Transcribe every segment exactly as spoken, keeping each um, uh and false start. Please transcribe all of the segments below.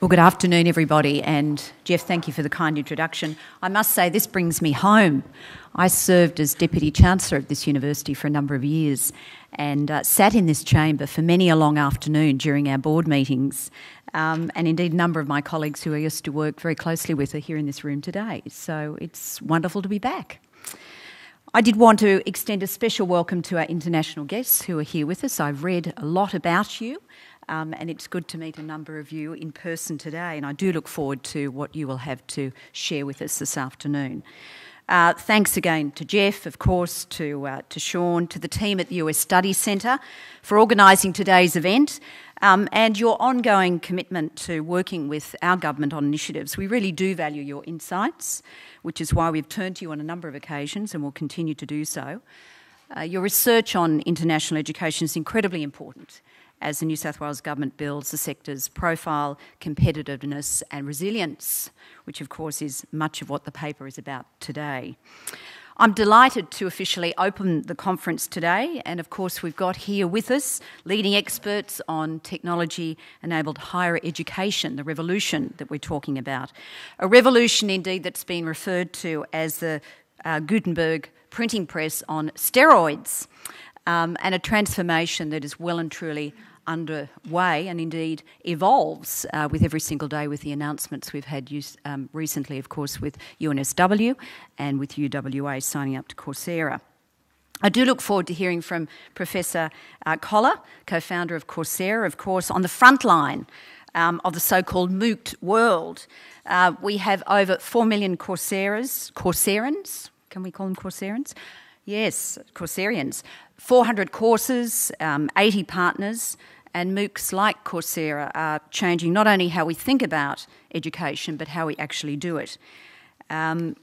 Well, good afternoon, everybody, and Jeff, thank you for the kind introduction. I must say this brings me home. I served as Deputy Chancellor of this university for a number of years and uh, sat in this chamber for many a long afternoon during our board meetings, um, and indeed a number of my colleagues who I used to work very closely with are here in this room today, so it's wonderful to be back. I did want to extend a special welcome to our international guests who are here with us. I've read a lot about you. Um, and it's good to meet a number of you in person today, and I do look forward to what you will have to share with us this afternoon. Uh, thanks again to Jeff, of course, to, uh, to Sean, to the team at the U S Studies Centre for organising today's event, um, and your ongoing commitment to working with our government on initiatives. We really do value your insights, which is why we've turned to you on a number of occasions and will continue to do so. Uh, your research on international education is incredibly important as the New South Wales Government builds the sector's profile, competitiveness and resilience, which of course is much of what the paper is about today. I'm delighted to officially open the conference today, and of course we've got here with us leading experts on technology-enabled higher education, the revolution that we're talking about. A revolution indeed that's been referred to as the uh, Gutenberg printing press on steroids, um, and a transformation that is well and truly underway and indeed evolves uh, with every single day with the announcements we've had use, um, recently, of course, with U N S W and with U W A signing up to Coursera. I do look forward to hearing from Professor uh, Koller, co-founder of Coursera, of course, on the front line um, of the so-called MOOC world. Uh, we have over four million Courseras, Courserans, can we call them Courserans? Yes, Courserians. four hundred courses, um, eighty partners, and MOOCs like Coursera are changing not only how we think about education, but how we actually do it. Um,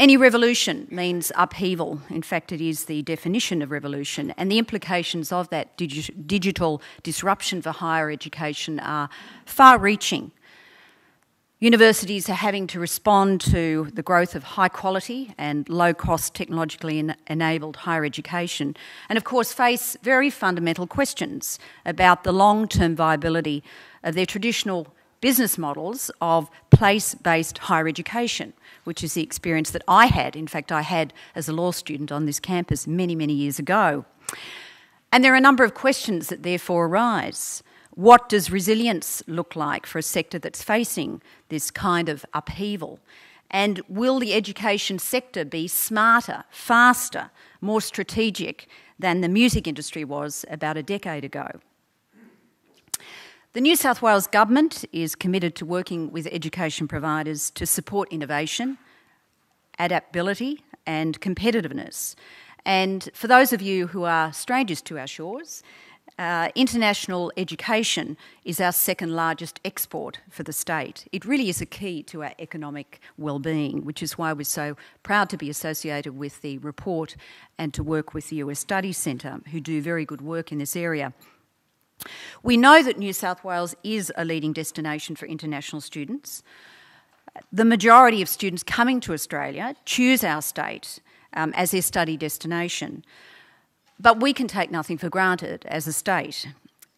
any revolution means upheaval. In fact, it is the definition of revolution, and the implications of that digi digital disruption for higher education are far-reaching. Universities are having to respond to the growth of high-quality and low-cost technologically en enabled higher education, and of course face very fundamental questions about the long-term viability of their traditional business models of place-based higher education, which is the experience that I had. In fact, I had as a law student on this campus many, many years ago. And there are a number of questions that therefore arise. What does resilience look like for a sector that's facing this kind of upheaval? And will the education sector be smarter, faster, more strategic than the music industry was about a decade ago? The New South Wales Government is committed to working with education providers to support innovation, adaptability and competitiveness. And for those of you who are strangers to our shores, Uh, international education is our second largest export for the state. It really is a key to our economic well-being, which is why we're so proud to be associated with the report and to work with the U S Studies Centre, who do very good work in this area. We know that New South Wales is a leading destination for international students. The majority of students coming to Australia choose our state um, as their study destination. But we can take nothing for granted as a state,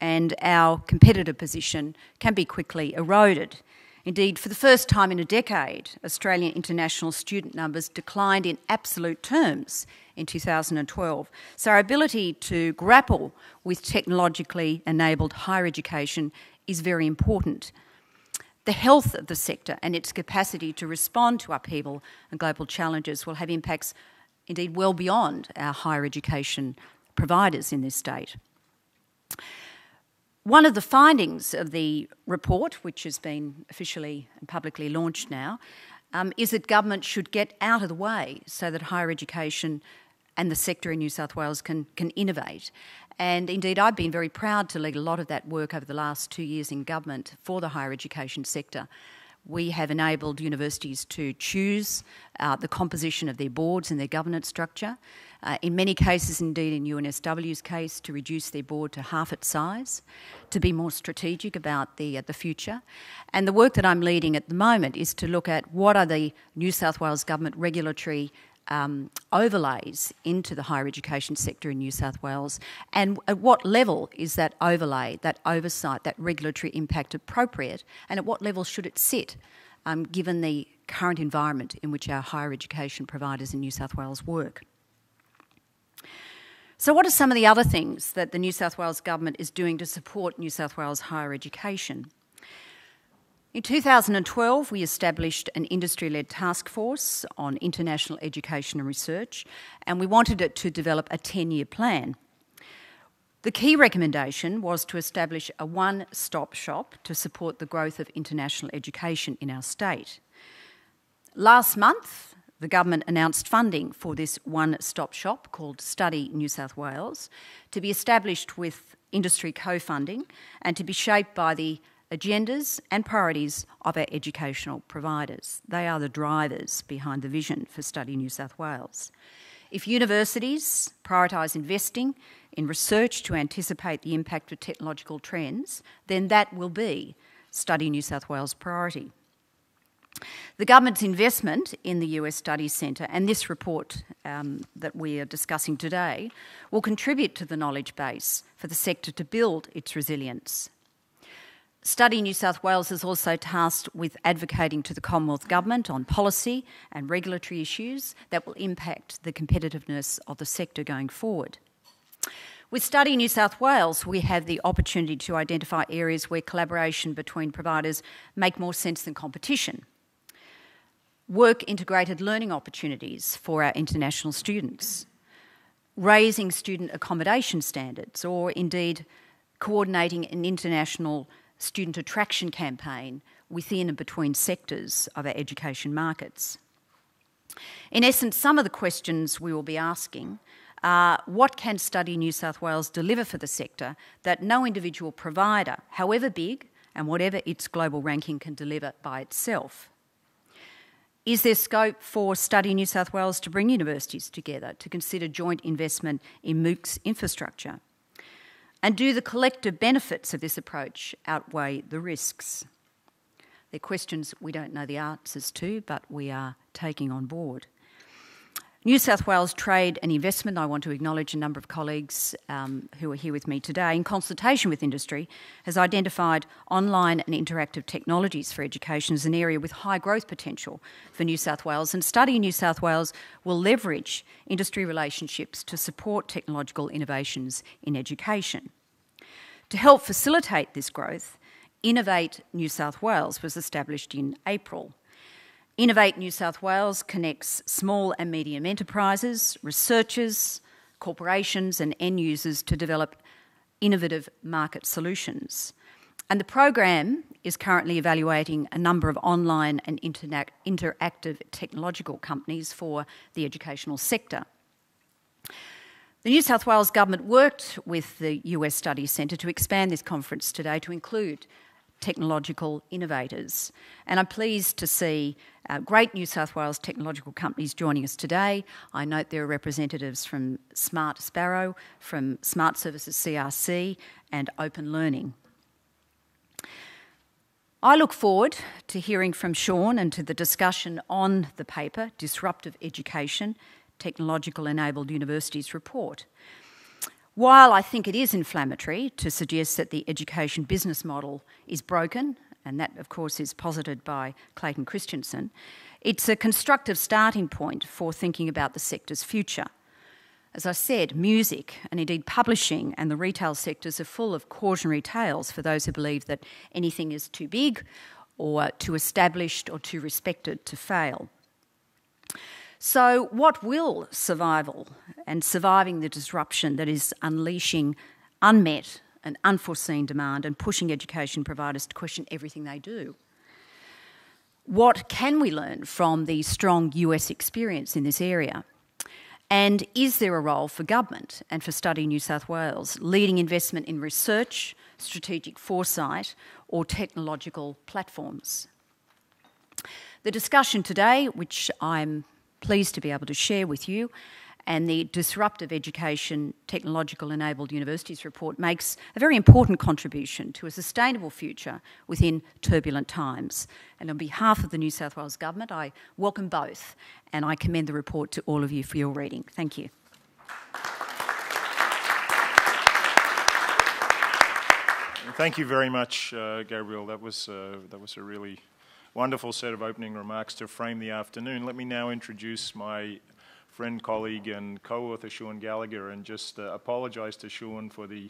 and our competitive position can be quickly eroded. Indeed, for the first time in a decade, Australian international student numbers declined in absolute terms in two thousand twelve. So our ability to grapple with technologically enabled higher education is very important. The health of the sector and its capacity to respond to upheaval and global challenges will have impacts indeed well beyond our higher education providers in this state. One of the findings of the report, which has been officially and publicly launched now, um, is that government should get out of the way so that higher education and the sector in New South Wales can, can innovate. And indeed, I've been very proud to lead a lot of that work over the last two years in government for the higher education sector. We have enabled universities to choose uh, the composition of their boards and their governance structure. Uh, in many cases, indeed in U N S W's case, to reduce their board to half its size, to be more strategic about the, uh, the future. And the work that I'm leading at the moment is to look at what are the New South Wales Government regulatory um, overlays into the higher education sector in New South Wales, and at what level is that overlay, that oversight, that regulatory impact appropriate, and at what level should it sit, um, given the current environment in which our higher education providers in New South Wales work? So what are some of the other things that the New South Wales Government is doing to support New South Wales higher education? In two thousand twelve, we established an industry-led task force on international education and research, and we wanted it to develop a ten-year plan. The key recommendation was to establish a one-stop shop to support the growth of international education in our state. Last month, the government announced funding for this one-stop shop called Study New South Wales to be established with industry co-funding and to be shaped by the agendas and priorities of our educational providers. They are the drivers behind the vision for Study New South Wales. If universities prioritise investing in research to anticipate the impact of technological trends, then that will be Study New South Wales' priority. The government's investment in the U S Studies Centre and this report um, that we are discussing today will contribute to the knowledge base for the sector to build its resilience. Study New South Wales is also tasked with advocating to the Commonwealth Government on policy and regulatory issues that will impact the competitiveness of the sector going forward. With Study New South Wales, we have the opportunity to identify areas where collaboration between providers make more sense than competition. Work integrated learning opportunities for our international students, raising student accommodation standards, or indeed coordinating an international student attraction campaign within and between sectors of our education markets. In essence, some of the questions we will be asking Uh, what can Study New South Wales deliver for the sector that no individual provider, however big and whatever its global ranking, can deliver by itself? Is there scope for Study New South Wales to bring universities together to consider joint investment in MOOCs infrastructure? And do the collective benefits of this approach outweigh the risks? They're questions we don't know the answers to, but we are taking on board. New South Wales Trade and Investment, I want to acknowledge a number of colleagues um, who are here with me today, in consultation with industry, has identified online and interactive technologies for education as an area with high growth potential for New South Wales, and Study New South Wales will leverage industry relationships to support technological innovations in education. To help facilitate this growth, Innovate New South Wales was established in April. Innovate New South Wales connects small and medium enterprises, researchers, corporations and end users to develop innovative market solutions. And the program is currently evaluating a number of online and interna- interactive technological companies for the educational sector. The New South Wales Government worked with the U S Studies Centre to expand this conference today to include technological innovators. And I'm pleased to see uh, great New South Wales technological companies joining us today. I note there are representatives from Smart Sparrow, from Smart Services C R C and Open Learning. I look forward to hearing from Sean and to the discussion on the paper, Disruptive Education, Technological Enabled Universities Report. While I think it is inflammatory to suggest that the education business model is broken, and that of course is posited by Clayton Christensen, it's a constructive starting point for thinking about the sector's future. As I said, music and indeed publishing and the retail sectors are full of cautionary tales for those who believe that anything is too big or too established or too respected to fail. So what will survival and surviving the disruption that is unleashing unmet and unforeseen demand and pushing education providers to question everything they do? What can we learn from the strong U S experience in this area? And is there a role for government and for Study New South Wales leading investment in research, strategic foresight or technological platforms? The discussion today, which I'm pleased to be able to share with you, and the Disruptive Education Technological Enabled Universities report makes a very important contribution to a sustainable future within turbulent times. And on behalf of the New South Wales Government, I welcome both, and I commend the report to all of you for your reading. Thank you. Thank you very much, uh, Gabriel. That was, uh, that was a really wonderful set of opening remarks to frame the afternoon. Let me now introduce my friend, colleague, and co-author, Sean Gallagher, and just uh, apologise to Sean for the,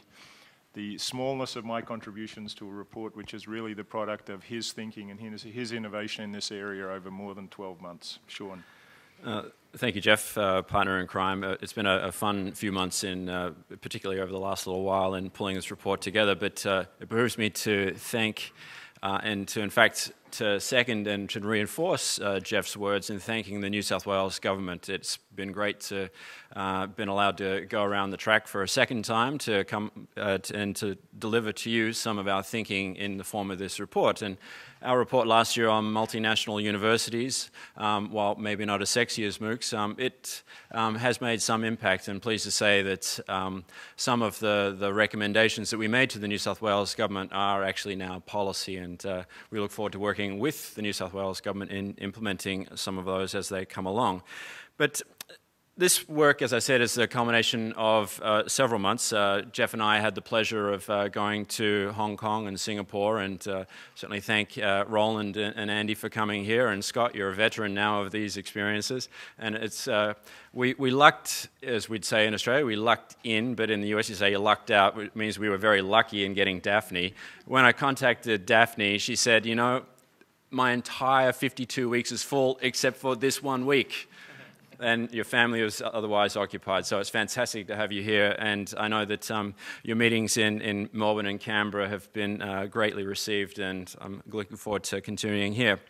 the smallness of my contributions to a report which is really the product of his thinking and his, his innovation in this area over more than twelve months. Sean. Uh, thank you, Jeff, uh, partner in crime. Uh, it's been a, a fun few months, in, uh, particularly over the last little while, in pulling this report together, but uh, it behooves me to thank uh, and to, in fact, to second and to reinforce uh, Jeff's words in thanking the New South Wales Government. It's been great to uh, been allowed to go around the track for a second time to come uh, to, and to deliver to you some of our thinking in the form of this report. And our report last year on multinational universities, um, while maybe not as sexy as MOOCs, um, it um, has made some impact, and pleased to say that um, some of the, the recommendations that we made to the New South Wales Government are actually now policy, and uh, we look forward to working with the New South Wales Government in implementing some of those as they come along. But this work, as I said, is the culmination of uh, several months. Uh, Jeff and I had the pleasure of uh, going to Hong Kong and Singapore, and uh, certainly thank uh, Roland and Andy for coming here. And Scott, you're a veteran now of these experiences. And it's, uh, we, we lucked, as we'd say in Australia, we lucked in, but in the U S you say you lucked out, which means we were very lucky in getting Daphne. When I contacted Daphne, she said, you know, my entire fifty-two weeks is full except for this one week. And your family was otherwise occupied. So it's fantastic to have you here. And I know that um, your meetings in, in Melbourne and Canberra have been uh, greatly received, and I'm looking forward to continuing here.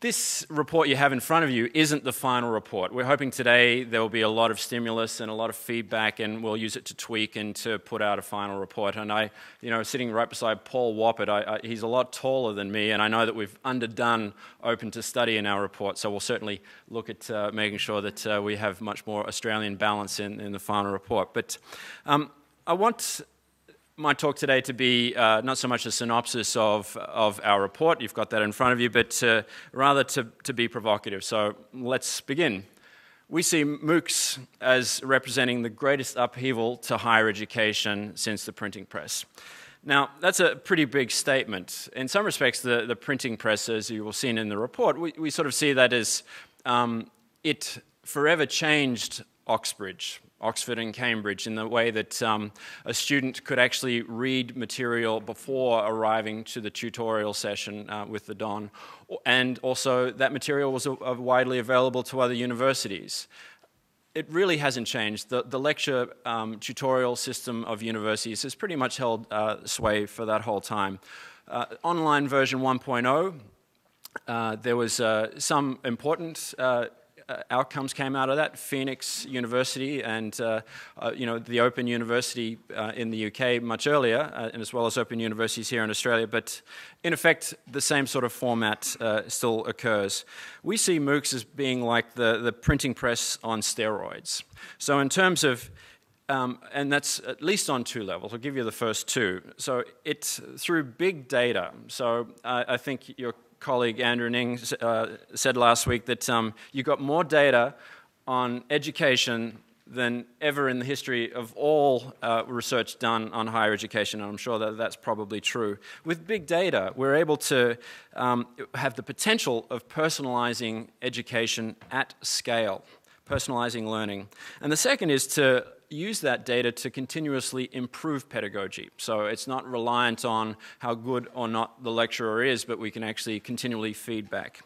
This report you have in front of you isn't the final report. We're hoping today there will be a lot of stimulus and a lot of feedback, and we'll use it to tweak and to put out a final report. And I, you know, sitting right beside Paul Woppert, I, I, he's a lot taller than me, and I know that we've underdone Open to Study in our report, so we'll certainly look at uh, making sure that uh, we have much more Australian balance in, in the final report. But um, I want my talk today to be uh, not so much a synopsis of, of our report, you've got that in front of you, but uh, rather to, to be provocative. So let's begin. We see MOOCs as representing the greatest upheaval to higher education since the printing press. Now, that's a pretty big statement. In some respects, the, the printing press, as you will see in the report, we, we sort of see that as um, it forever changed Oxbridge. Oxford and Cambridge, in the way that um, a student could actually read material before arriving to the tutorial session uh, with the Don. And also that material was uh, widely available to other universities. It really hasn't changed. The, the lecture um, tutorial system of universities has pretty much held uh, sway for that whole time. Uh, online version one point oh, uh, there was uh, some important uh, Uh, outcomes came out of that. Phoenix University and uh, uh, you know, the Open University uh, in the U K much earlier, uh, and as well as Open universities here in Australia, but in effect the same sort of format uh, still occurs. We see MOOCs as being like the, the printing press on steroids. So in terms of Um, and that's at least on two levels. I'll give you the first two. So it's through big data. So uh, I think your colleague Andrew Ng uh, said last week that um, you got more data on education than ever in the history of all uh, research done on higher education, and I'm sure that that's probably true. With big data, we're able to um, have the potential of personalizing education at scale, personalizing learning. And the second is to use that data to continuously improve pedagogy. So it's not reliant on how good or not the lecturer is, but we can actually continually feedback.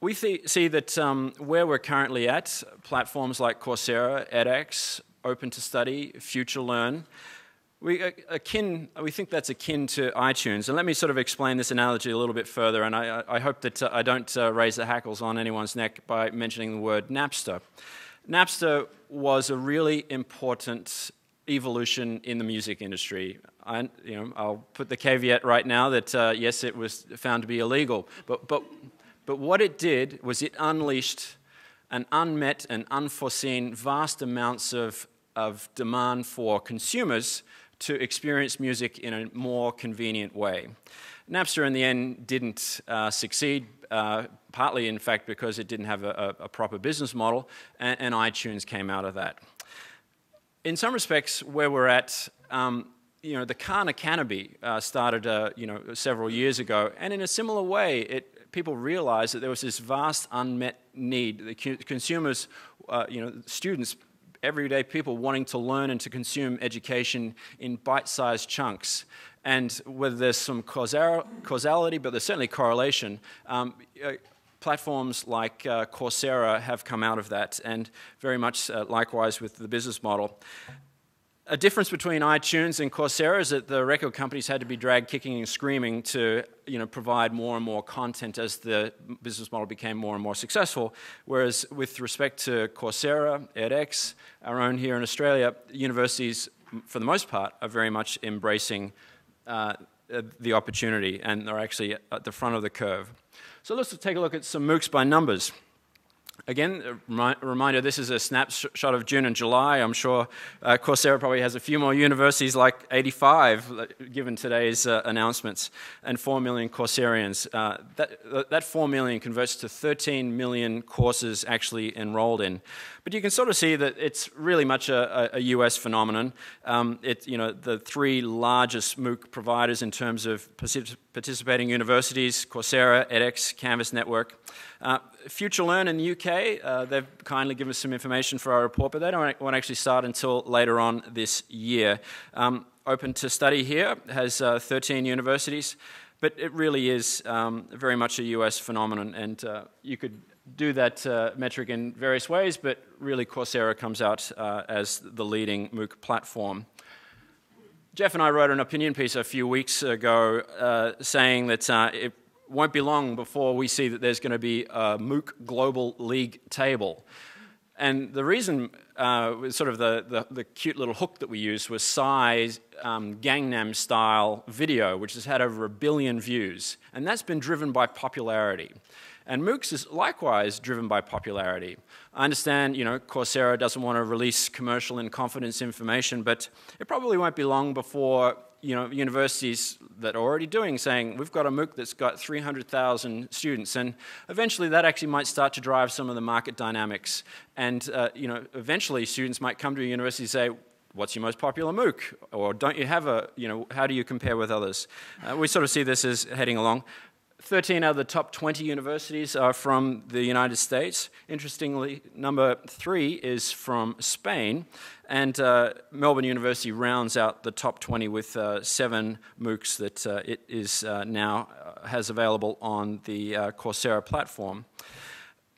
We see that um, where we're currently at, platforms like Coursera, edX, Open to Study, Future Learn, we, akin, we think that's akin to iTunes. And let me sort of explain this analogy a little bit further, and I, I hope that I don't uh, raise the hackles on anyone's neck by mentioning the word Napster. Napster was a really important evolution in the music industry. I, you know, I'll put the caveat right now that uh, yes, it was found to be illegal, but, but, but what it did was it unleashed an unmet and unforeseen vast amounts of, of demand for consumers to experience music in a more convenient way. Napster in the end didn't uh, succeed, uh, partly in fact because it didn't have a, a proper business model, and, and iTunes came out of that. In some respects, where we're at, um, you know, the Khan Academy uh, started, uh, you know, several years ago, and in a similar way, it, people realized that there was this vast unmet need. The consumers, uh, you know, students, everyday people wanting to learn and to consume education in bite-sized chunks. And whether there's some causality, but there's certainly correlation, um, uh, platforms like uh, Coursera have come out of that, and very much uh, likewise with the business model. A difference between iTunes and Coursera is that the record companies had to be dragged kicking and screaming to, you know, provide more and more content as the business model became more and more successful. Whereas with respect to Coursera, edX, our own here in Australia, universities, for the most part, are very much embracing uh, the opportunity and are actually at the front of the curve. So let's take a look at some MOOCs by numbers. Again, a reminder, this is a snapshot of June and July. I'm sure uh, Coursera probably has a few more universities, like eighty-five, given today's uh, announcements, and four million Courserians. Uh, that, that four million converts to thirteen million courses actually enrolled in. But you can sort of see that it's really much a, a U S phenomenon. Um, it, you know, the three largest MOOC providers in terms of participating universities, Coursera, edX, Canvas Network. Uh, Future Learn in the U K, uh, they've kindly given us some information for our report, but they don't want to actually start until later on this year. Um, Open to Study here has uh, thirteen universities, but it really is um, very much a U S phenomenon, and uh, you could do that uh, metric in various ways, but really Coursera comes out uh, as the leading MOOC platform. Jeff and I wrote an opinion piece a few weeks ago uh, saying that uh, it won't be long before we see that there's going to be a MOOC Global League table. And the reason, uh, sort of the, the, the cute little hook that we used was Psy's um, Gangnam Style video, which has had over a billion views. And that's been driven by popularity. And MOOCs is likewise driven by popularity. I understand, you know, Coursera doesn't want to release commercial and confidence information, but it probably won't be long before, you know, universities that are already doing, saying, we've got a MOOC that's got three hundred thousand students, and eventually that actually might start to drive some of the market dynamics. And, uh, you know, eventually students might come to a university and say, what's your most popular MOOC? Or don't you have a, you know, how do you compare with others? Uh, we sort of see this as heading along. thirteen out of the top twenty universities are from the United States. Interestingly, number three is from Spain, and uh, Melbourne University rounds out the top twenty with uh, seven MOOCs that uh, it is uh, now uh, has available on the uh, Coursera platform.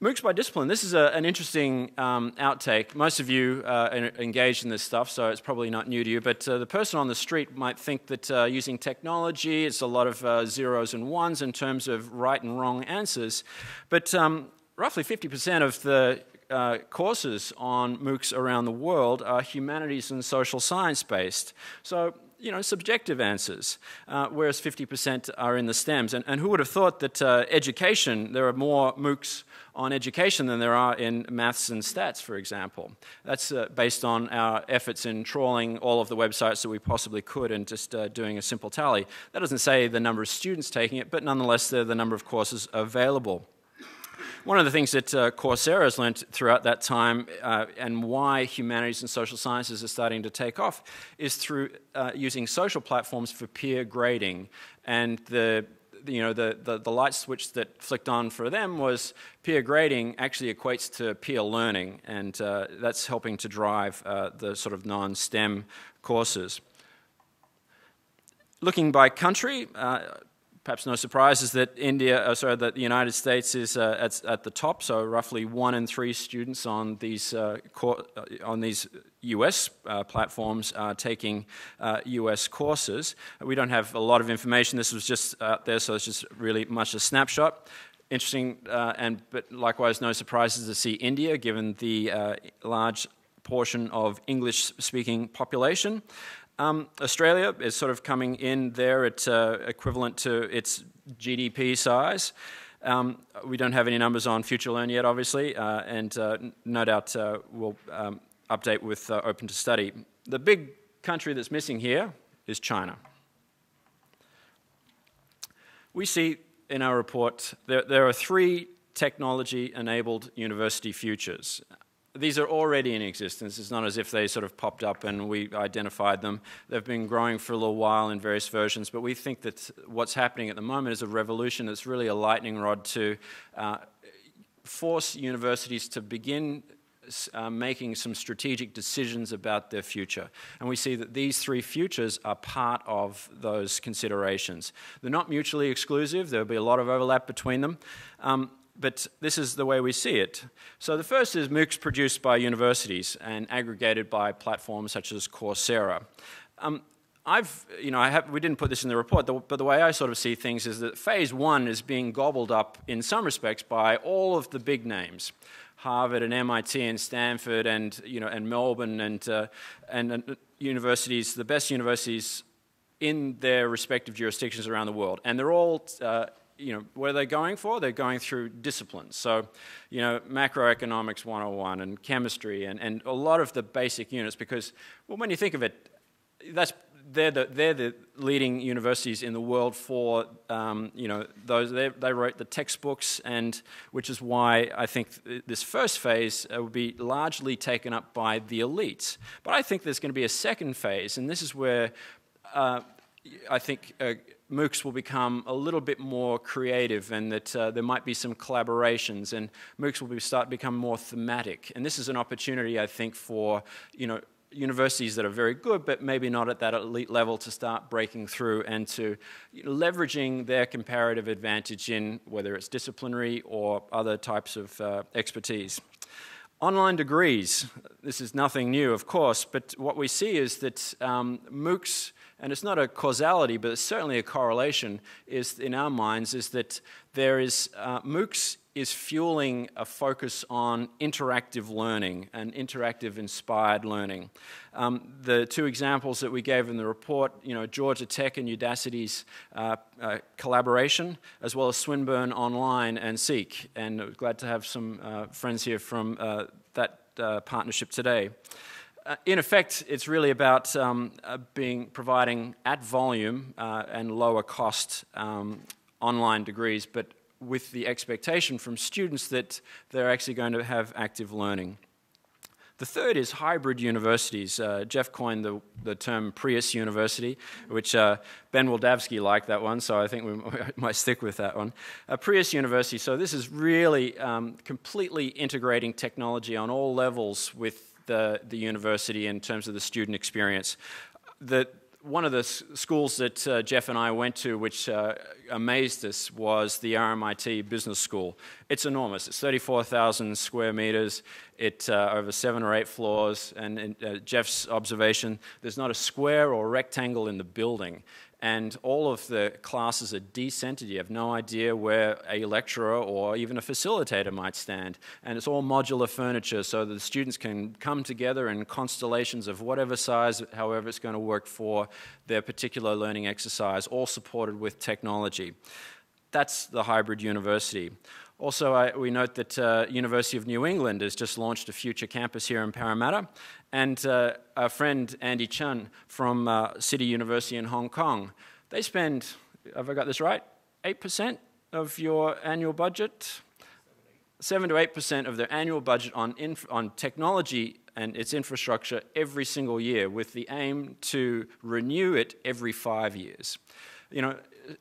MOOCs by discipline. This is a, an interesting um, outtake. Most of you uh, are engaged in this stuff, so it's probably not new to you, but uh, the person on the street might think that uh, using technology, it's a lot of uh, zeros and ones in terms of right and wrong answers. But um, roughly fifty percent of the uh, courses on MOOCs around the world are humanities and social science based. So, you know, subjective answers, uh, whereas fifty percent are in the STEMs. And, and who would have thought that uh, education, there are more MOOCs on education than there are in maths and stats, for example. That's uh, based on our efforts in trawling all of the websites that we possibly could and just uh, doing a simple tally. That doesn't say the number of students taking it, but nonetheless, they're the number of courses available. One of the things that uh, Coursera has learned throughout that time uh, and why humanities and social sciences are starting to take off is through uh, using social platforms for peer grading. And the you know, the, the, the light switch that flicked on for them was peer grading actually equates to peer learning, and uh, that's helping to drive uh, the sort of non-STEM courses. Looking by country, uh, perhaps no surprise is that India, uh, sorry, that the United States is uh, at, at the top, so roughly one in three students on these, uh, cor on these U S uh, platforms are taking uh, U S courses. We don't have a lot of information. This was just out there, so it's just really much a snapshot. Interesting, uh, and but likewise no surprises to see India, given the uh, large portion of English-speaking population. Um, Australia is sort of coming in there at uh, equivalent to its G D P size. Um, we don't have any numbers on Future Learn yet, obviously, uh, and uh, no doubt uh, we'll um, update with uh, Open to Study. The big country that's missing here is China. We see in our report there, there are three technology-enabled university futures. These are already in existence. It's not as if they sort of popped up and we identified them. They've been growing for a little while in various versions, but we think that what's happening at the moment is a revolution that's really a lightning rod to uh, force universities to begin uh, making some strategic decisions about their future. And we see that these three futures are part of those considerations. They're not mutually exclusive. There'll be a lot of overlap between them. Um, But this is the way we see it. So the first is MOOCs produced by universities and aggregated by platforms such as Coursera. Um, I've, you know, I have, we didn't put this in the report, but the way I sort of see things is that phase one is being gobbled up in some respects by all of the big names. Harvard and M I T and Stanford and, you know, and Melbourne and, uh, and, and universities, the best universities in their respective jurisdictions around the world. And they're all... Uh, You know, what are they going for? They're going through disciplines. So, you know, macroeconomics one oh one and chemistry and, and a lot of the basic units because, well, when you think of it, that's, they're, the, they're the leading universities in the world for, um, you know, those they, they wrote the textbooks, and which is why I think this first phase will be largely taken up by the elites. But I think there's going to be a second phase, and this is where uh, I think... Uh, MOOCs will become a little bit more creative, and that uh, there might be some collaborations, and MOOCs will be, start to become more thematic. And this is an opportunity, I think, for you know universities that are very good, but maybe not at that elite level, to start breaking through and to you know, leveraging their comparative advantage in whether it's disciplinary or other types of uh, expertise. Online degrees. This is nothing new, of course, but what we see is that um, MOOCs. And it's not a causality, but it's certainly a correlation is in our minds is that there is, uh, MOOCs is fueling a focus on interactive learning and interactive inspired learning. Um, the two examples that we gave in the report, you know, Georgia Tech and Udacity's uh, uh, collaboration, as well as Swinburne Online and Seek. And I'm glad to have some uh, friends here from uh, that uh, partnership today. Uh, in effect, it's really about um, uh, being providing at volume uh, and lower cost um, online degrees, but with the expectation from students that they're actually going to have active learning. The third is hybrid universities. Uh, Jeff coined the, the term Prius University, which uh, Ben Waldavsky liked that one, so I think we might stick with that one. Uh, Prius University, so this is really um, completely integrating technology on all levels with The, the university in terms of the student experience. The, one of the schools that uh, Jeff and I went to which uh, amazed us was the R M I T Business School. It's enormous. It's thirty-four thousand square meters. It uh, over seven or eight floors. And in uh, Jeff's observation, there's not a square or rectangle in the building. And all of the classes are decentered. You have no idea where a lecturer or even a facilitator might stand. And it's all modular furniture so that the students can come together in constellations of whatever size, however it's going to work for their particular learning exercise, all supported with technology. That's the hybrid university. Also, I, we note that uh, University of New England has just launched a future campus here in Parramatta, and uh, our friend Andy Chun from uh, City University in Hong Kong, they spend, have I got this right, eight percent of your annual budget? seven to eight percent of their annual budget on, inf on technology and its infrastructure every single year, with the aim to renew it every five years. You know,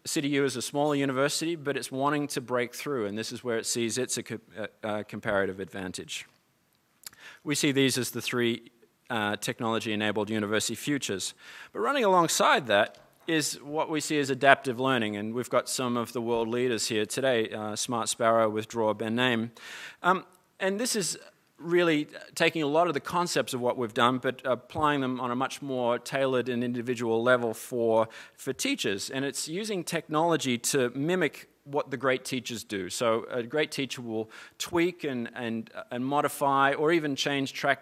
City U is a smaller university, but it's wanting to break through, and this is where it sees it's a, co a, a comparative advantage. We see these as the three uh, technology-enabled university futures. But running alongside that is what we see as adaptive learning, and we've got some of the world leaders here today, uh, Smart Sparrow, Withdraw, Ben Name. Um, and this is really taking a lot of the concepts of what we've done, but applying them on a much more tailored and individual level for, for teachers. And it's using technology to mimic what the great teachers do. So a great teacher will tweak and, and, and modify or even change track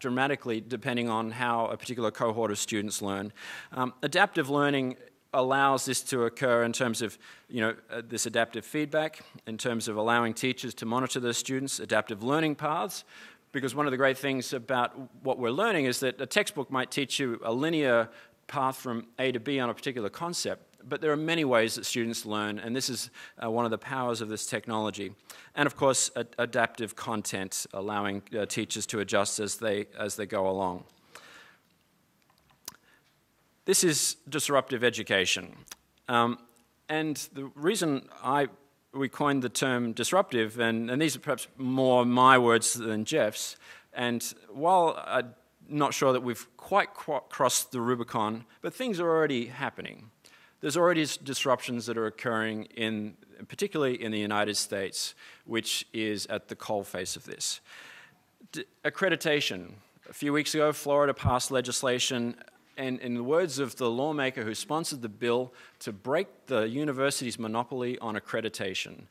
dramatically depending on how a particular cohort of students learn. Um, adaptive learning allows this to occur in terms of, you know, uh, this adaptive feedback, in terms of allowing teachers to monitor their students' adaptive learning paths, because one of the great things about what we're learning is that a textbook might teach you a linear path from A to B on a particular concept, but there are many ways that students learn, and this is uh, one of the powers of this technology. And of course, ad adaptive content, allowing uh, teachers to adjust as they, as they go along. This is disruptive education. Um, and the reason I, we coined the term disruptive, and, and these are perhaps more my words than Jeff's, and while I'm not sure that we've quite qu crossed the Rubicon, but things are already happening. There's already disruptions that are occurring, in, particularly in the United States, which is at the coalface of this. D- accreditation. A few weeks ago, Florida passed legislation. And in the words of the lawmaker who sponsored the bill, to break the university's monopoly on accreditation.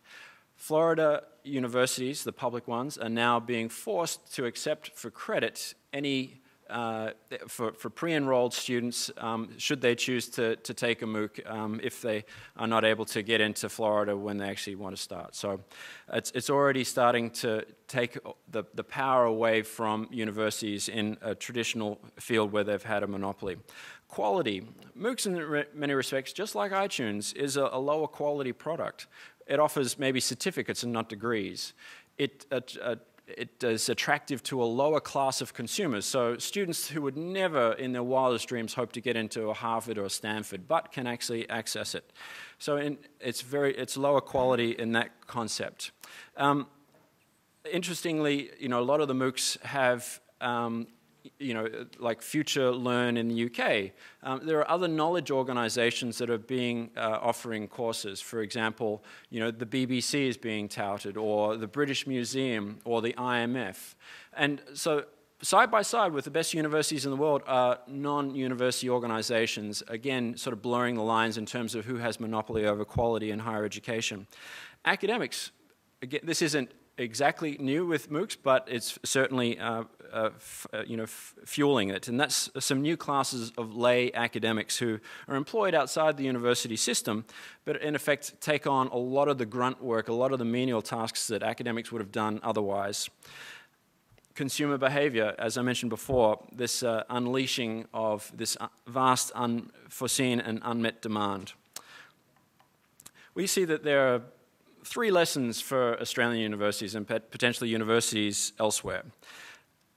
Florida universities, the public ones, are now being forced to accept for credit any, uh, for, for pre-enrolled students, um, should they choose to, to take a MOOC um, if they are not able to get into Florida when they actually want to start. So it's, it's already starting to take the, the power away from universities in a traditional field where they've had a monopoly. Quality. MOOCs in re many respects, just like iTunes, is a, a lower quality product. It offers maybe certificates and not degrees. It, a, a, it is attractive to a lower class of consumers. So students who would never in their wildest dreams hope to get into a Harvard or a Stanford, but can actually access it. So in, it's, very, it's lower quality in that concept. Um, Interestingly, you know, a lot of the MOOCs have, um, you know, like Future Learn in the U K. Um, there are other knowledge organisations that are being uh, offering courses. For example, you know, the B B C is being touted, or the British Museum, or the I M F. And so, side by side with the best universities in the world are non-university organisations, again, sort of blurring the lines in terms of who has monopoly over quality in higher education. Academics, again, this isn't exactly new with MOOCs, but it's certainly uh, uh, f uh, you know f fueling it, and that's some new classes of lay academics who are employed outside the university system, but in effect take on a lot of the grunt work, a lot of the menial tasks that academics would have done otherwise. Consumer behaviour, as I mentioned before, this uh, unleashing of this vast, unforeseen, and unmet demand. We see that there are three lessons for Australian universities and potentially universities elsewhere.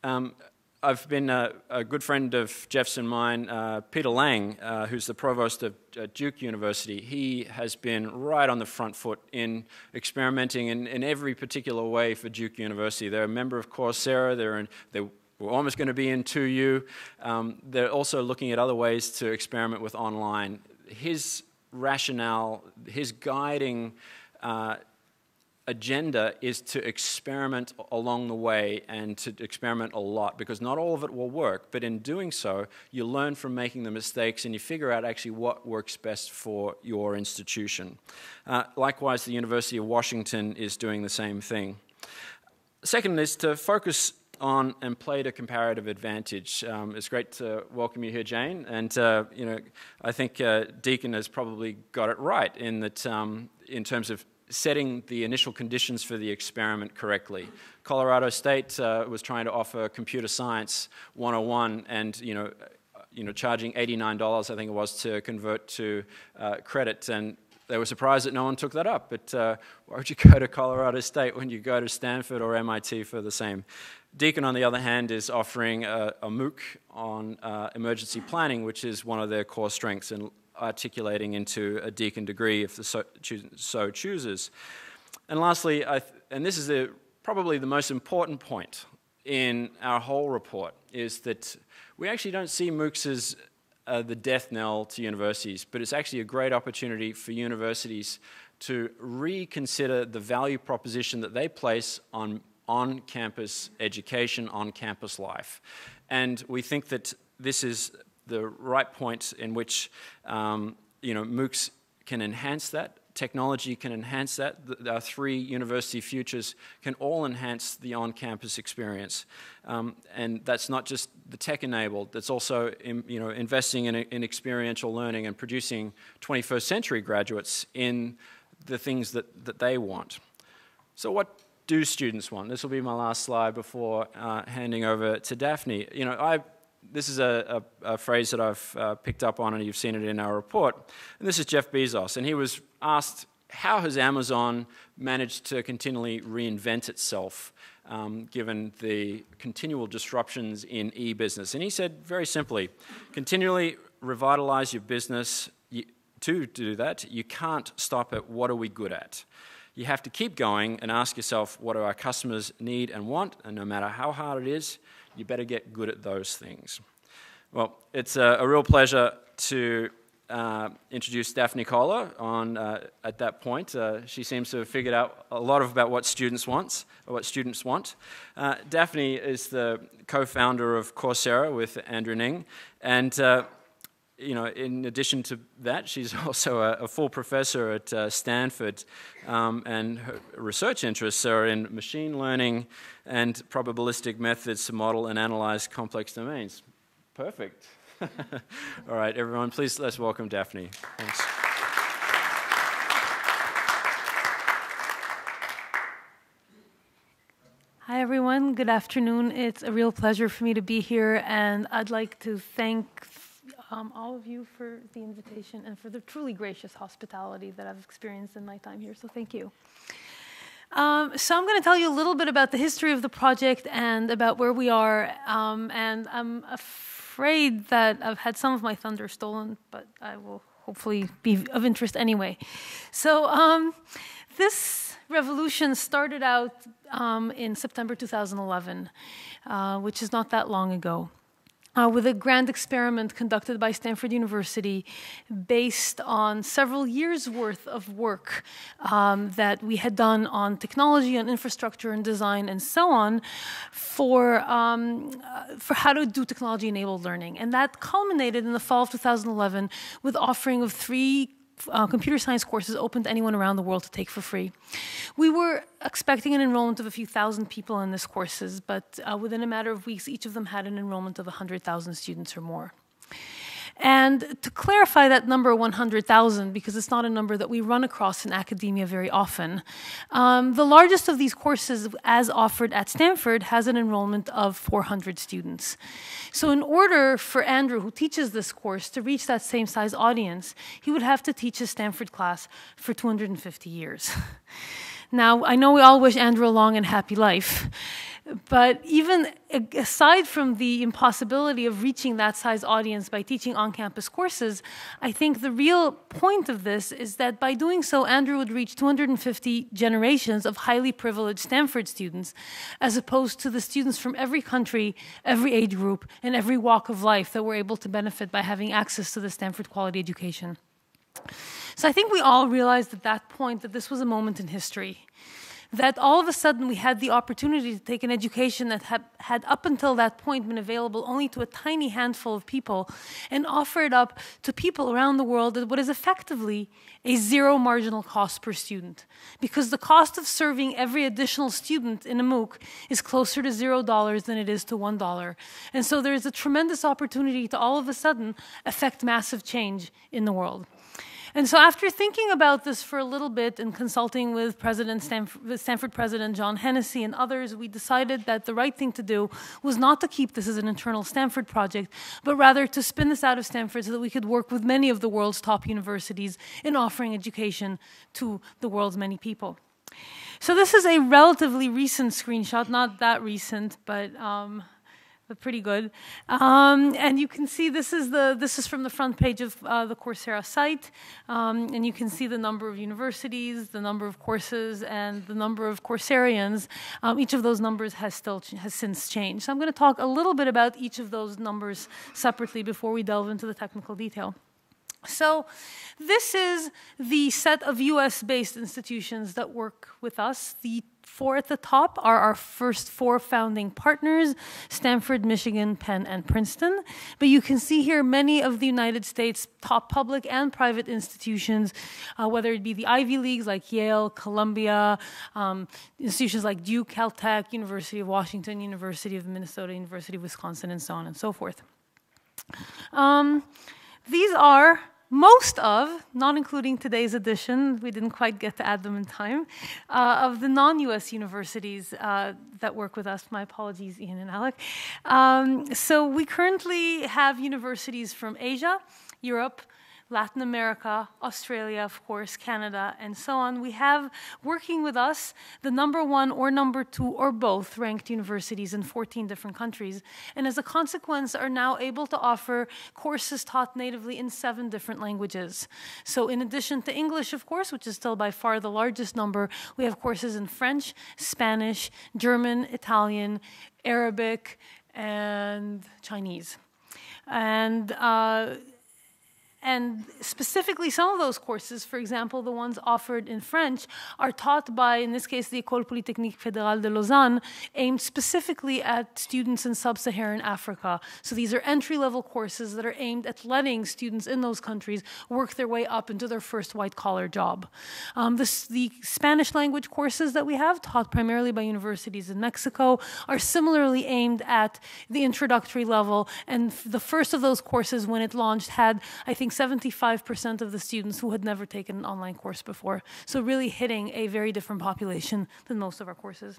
Um, I've been a, a good friend of Jeff's and mine, uh, Peter Lang, uh, who's the provost of uh, Duke University. He has been right on the front foot in experimenting in, in every particular way for Duke University. They're a member of Coursera. They're in, they're We're almost going to be in two U. Um, they're also looking at other ways to experiment with online. His rationale, his guiding Uh, agenda is to experiment along the way and to experiment a lot, because not all of it will work, but in doing so you learn from making the mistakes and you figure out actually what works best for your institution. Uh, likewise, the University of Washington is doing the same thing. Second is to focus on and play to comparative advantage. Um, it's great to welcome you here, Jane, and uh, you know, I think uh, Deakin has probably got it right in that um, in terms of setting the initial conditions for the experiment correctly. Colorado State uh, was trying to offer computer science one oh one, and you know, you know, charging eighty-nine dollars, I think it was, to convert to uh, credit, and they were surprised that no one took that up. But uh, why would you go to Colorado State when you go to Stanford or M I T for the same? Deakin, on the other hand, is offering a, a MOOC on uh, emergency planning, which is one of their core strengths, and articulating into a Deakin degree if the so, choo so chooses. And lastly, I th and this is the, probably the most important point in our whole report, is that we actually don't see MOOCs as uh, the death knell to universities, but it's actually a great opportunity for universities to reconsider the value proposition that they place on on-campus education, on-campus life. And we think that this is the right point in which um, you know, MOOCs can enhance that, technology can enhance that. Our three university futures can all enhance the on-campus experience. Um, and that's not just the tech-enabled, that's also in, you know, investing in, in experiential learning and producing twenty-first century graduates in the things that, that they want. So what do students want? This will be my last slide before uh, handing over to Daphne. You know, I, this is a, a, a phrase that I've uh, picked up on, and you've seen it in our report. And this is Jeff Bezos, and he was asked, how has Amazon managed to continually reinvent itself um, given the continual disruptions in e-business? And he said very simply, continually revitalize your business. You, to do that, you can't stop at what are we good at. You have to keep going and ask yourself, what do our customers need and want? And no matter how hard it is, you better get good at those things. Well, it's a, a real pleasure to uh, introduce Daphne Koller on, uh, at that point. Uh, she seems to have figured out a lot about what students want. Or what students want. Uh, Daphne is the co-founder of Coursera with Andrew Ng, and uh, you know, in addition to that, she's also a, a full professor at uh, Stanford, um, and her research interests are in machine learning and probabilistic methods to model and analyze complex domains. Perfect. All right, everyone, please let's welcome Daphne. Thanks. Hi, everyone. Good afternoon. It's a real pleasure for me to be here, and I'd like to thank Um, all of you for the invitation and for the truly gracious hospitality that I've experienced in my time here, so thank you. Um, so I'm going to tell you a little bit about the history of the project and about where we are, um, and I'm afraid that I've had some of my thunder stolen, but I will hopefully be of interest anyway. So um, this revolution started out um, in September two thousand eleven, uh, which is not that long ago. Uh, with a grand experiment conducted by Stanford University based on several years' worth of work um, that we had done on technology and infrastructure and design and so on for, um, uh, for how to do technology-enabled learning. And that culminated in the fall of two thousand eleven with offering of three Uh, computer science courses open to anyone around the world to take for free. We were expecting an enrollment of a few thousand people in these courses, but uh, within a matter of weeks, each of them had an enrollment of one hundred thousand students or more. And to clarify that number one hundred thousand, because it's not a number that we run across in academia very often, um, the largest of these courses as offered at Stanford has an enrollment of four hundred students. So in order for Andrew, who teaches this course, to reach that same size audience, he would have to teach his Stanford class for two hundred fifty years. Now, I know we all wish Andrew a long and happy life, but even aside from the impossibility of reaching that size audience by teaching on-campus courses, I think the real point of this is that by doing so, Andrew would reach two hundred fifty generations of highly privileged Stanford students, as opposed to the students from every country, every age group, and every walk of life that were able to benefit by having access to the Stanford quality education. So I think we all realized at that point that this was a moment in history, that all of a sudden we had the opportunity to take an education that ha had up until that point been available only to a tiny handful of people and offer it up to people around the world at what is effectively a zero marginal cost per student, because the cost of serving every additional student in a MOOC is closer to zero dollars than it is to one dollar. And so there is a tremendous opportunity to all of a sudden affect massive change in the world. And so after thinking about this for a little bit and consulting with President Stanford, Stanford President John Hennessy and others, we decided that the right thing to do was not to keep this as an internal Stanford project, but rather to spin this out of Stanford so that we could work with many of the world's top universities in offering education to the world's many people. So this is a relatively recent screenshot, not that recent, but... Um, But pretty good, um, and you can see this is the this is from the front page of uh, the Coursera site, um, and you can see the number of universities, the number of courses, and the number of Courserians. Um, each of those numbers has still has since changed. So I'm going to talk a little bit about each of those numbers separately before we delve into the technical detail. So this is the set of U S based institutions that work with us. The four at the top are our first four founding partners, Stanford, Michigan, Penn, and Princeton. But you can see here many of the United States' top public and private institutions, uh, whether it be the Ivy Leagues like Yale, Columbia, um, institutions like Duke, Caltech, University of Washington, University of Minnesota, University of Wisconsin, and so on and so forth. Um, these are most of, not including today's edition, we didn't quite get to add them in time, uh, of the non-U S universities uh, that work with us. My apologies, Ian and Alec. Um, so we currently have universities from Asia, Europe, Latin America, Australia, of course, Canada, and so on. We have working with us the number one or number two or both ranked universities in fourteen different countries, and as a consequence are now able to offer courses taught natively in seven different languages. So in addition to English, of course, which is still by far the largest number, we have courses in French, Spanish, German, Italian, Arabic, and Chinese. And uh, And specifically, some of those courses, for example, the ones offered in French, are taught by, in this case, the École Polytechnique Fédérale de Lausanne, aimed specifically at students in sub-Saharan Africa. So these are entry-level courses that are aimed at letting students in those countries work their way up into their first white-collar job. Um, this, the Spanish-language courses that we have, taught primarily by universities in Mexico, are similarly aimed at the introductory level. And the first of those courses, when it launched, had, I think, seventy-five percent of the students who had never taken an online course before. So really hitting a very different population than most of our courses.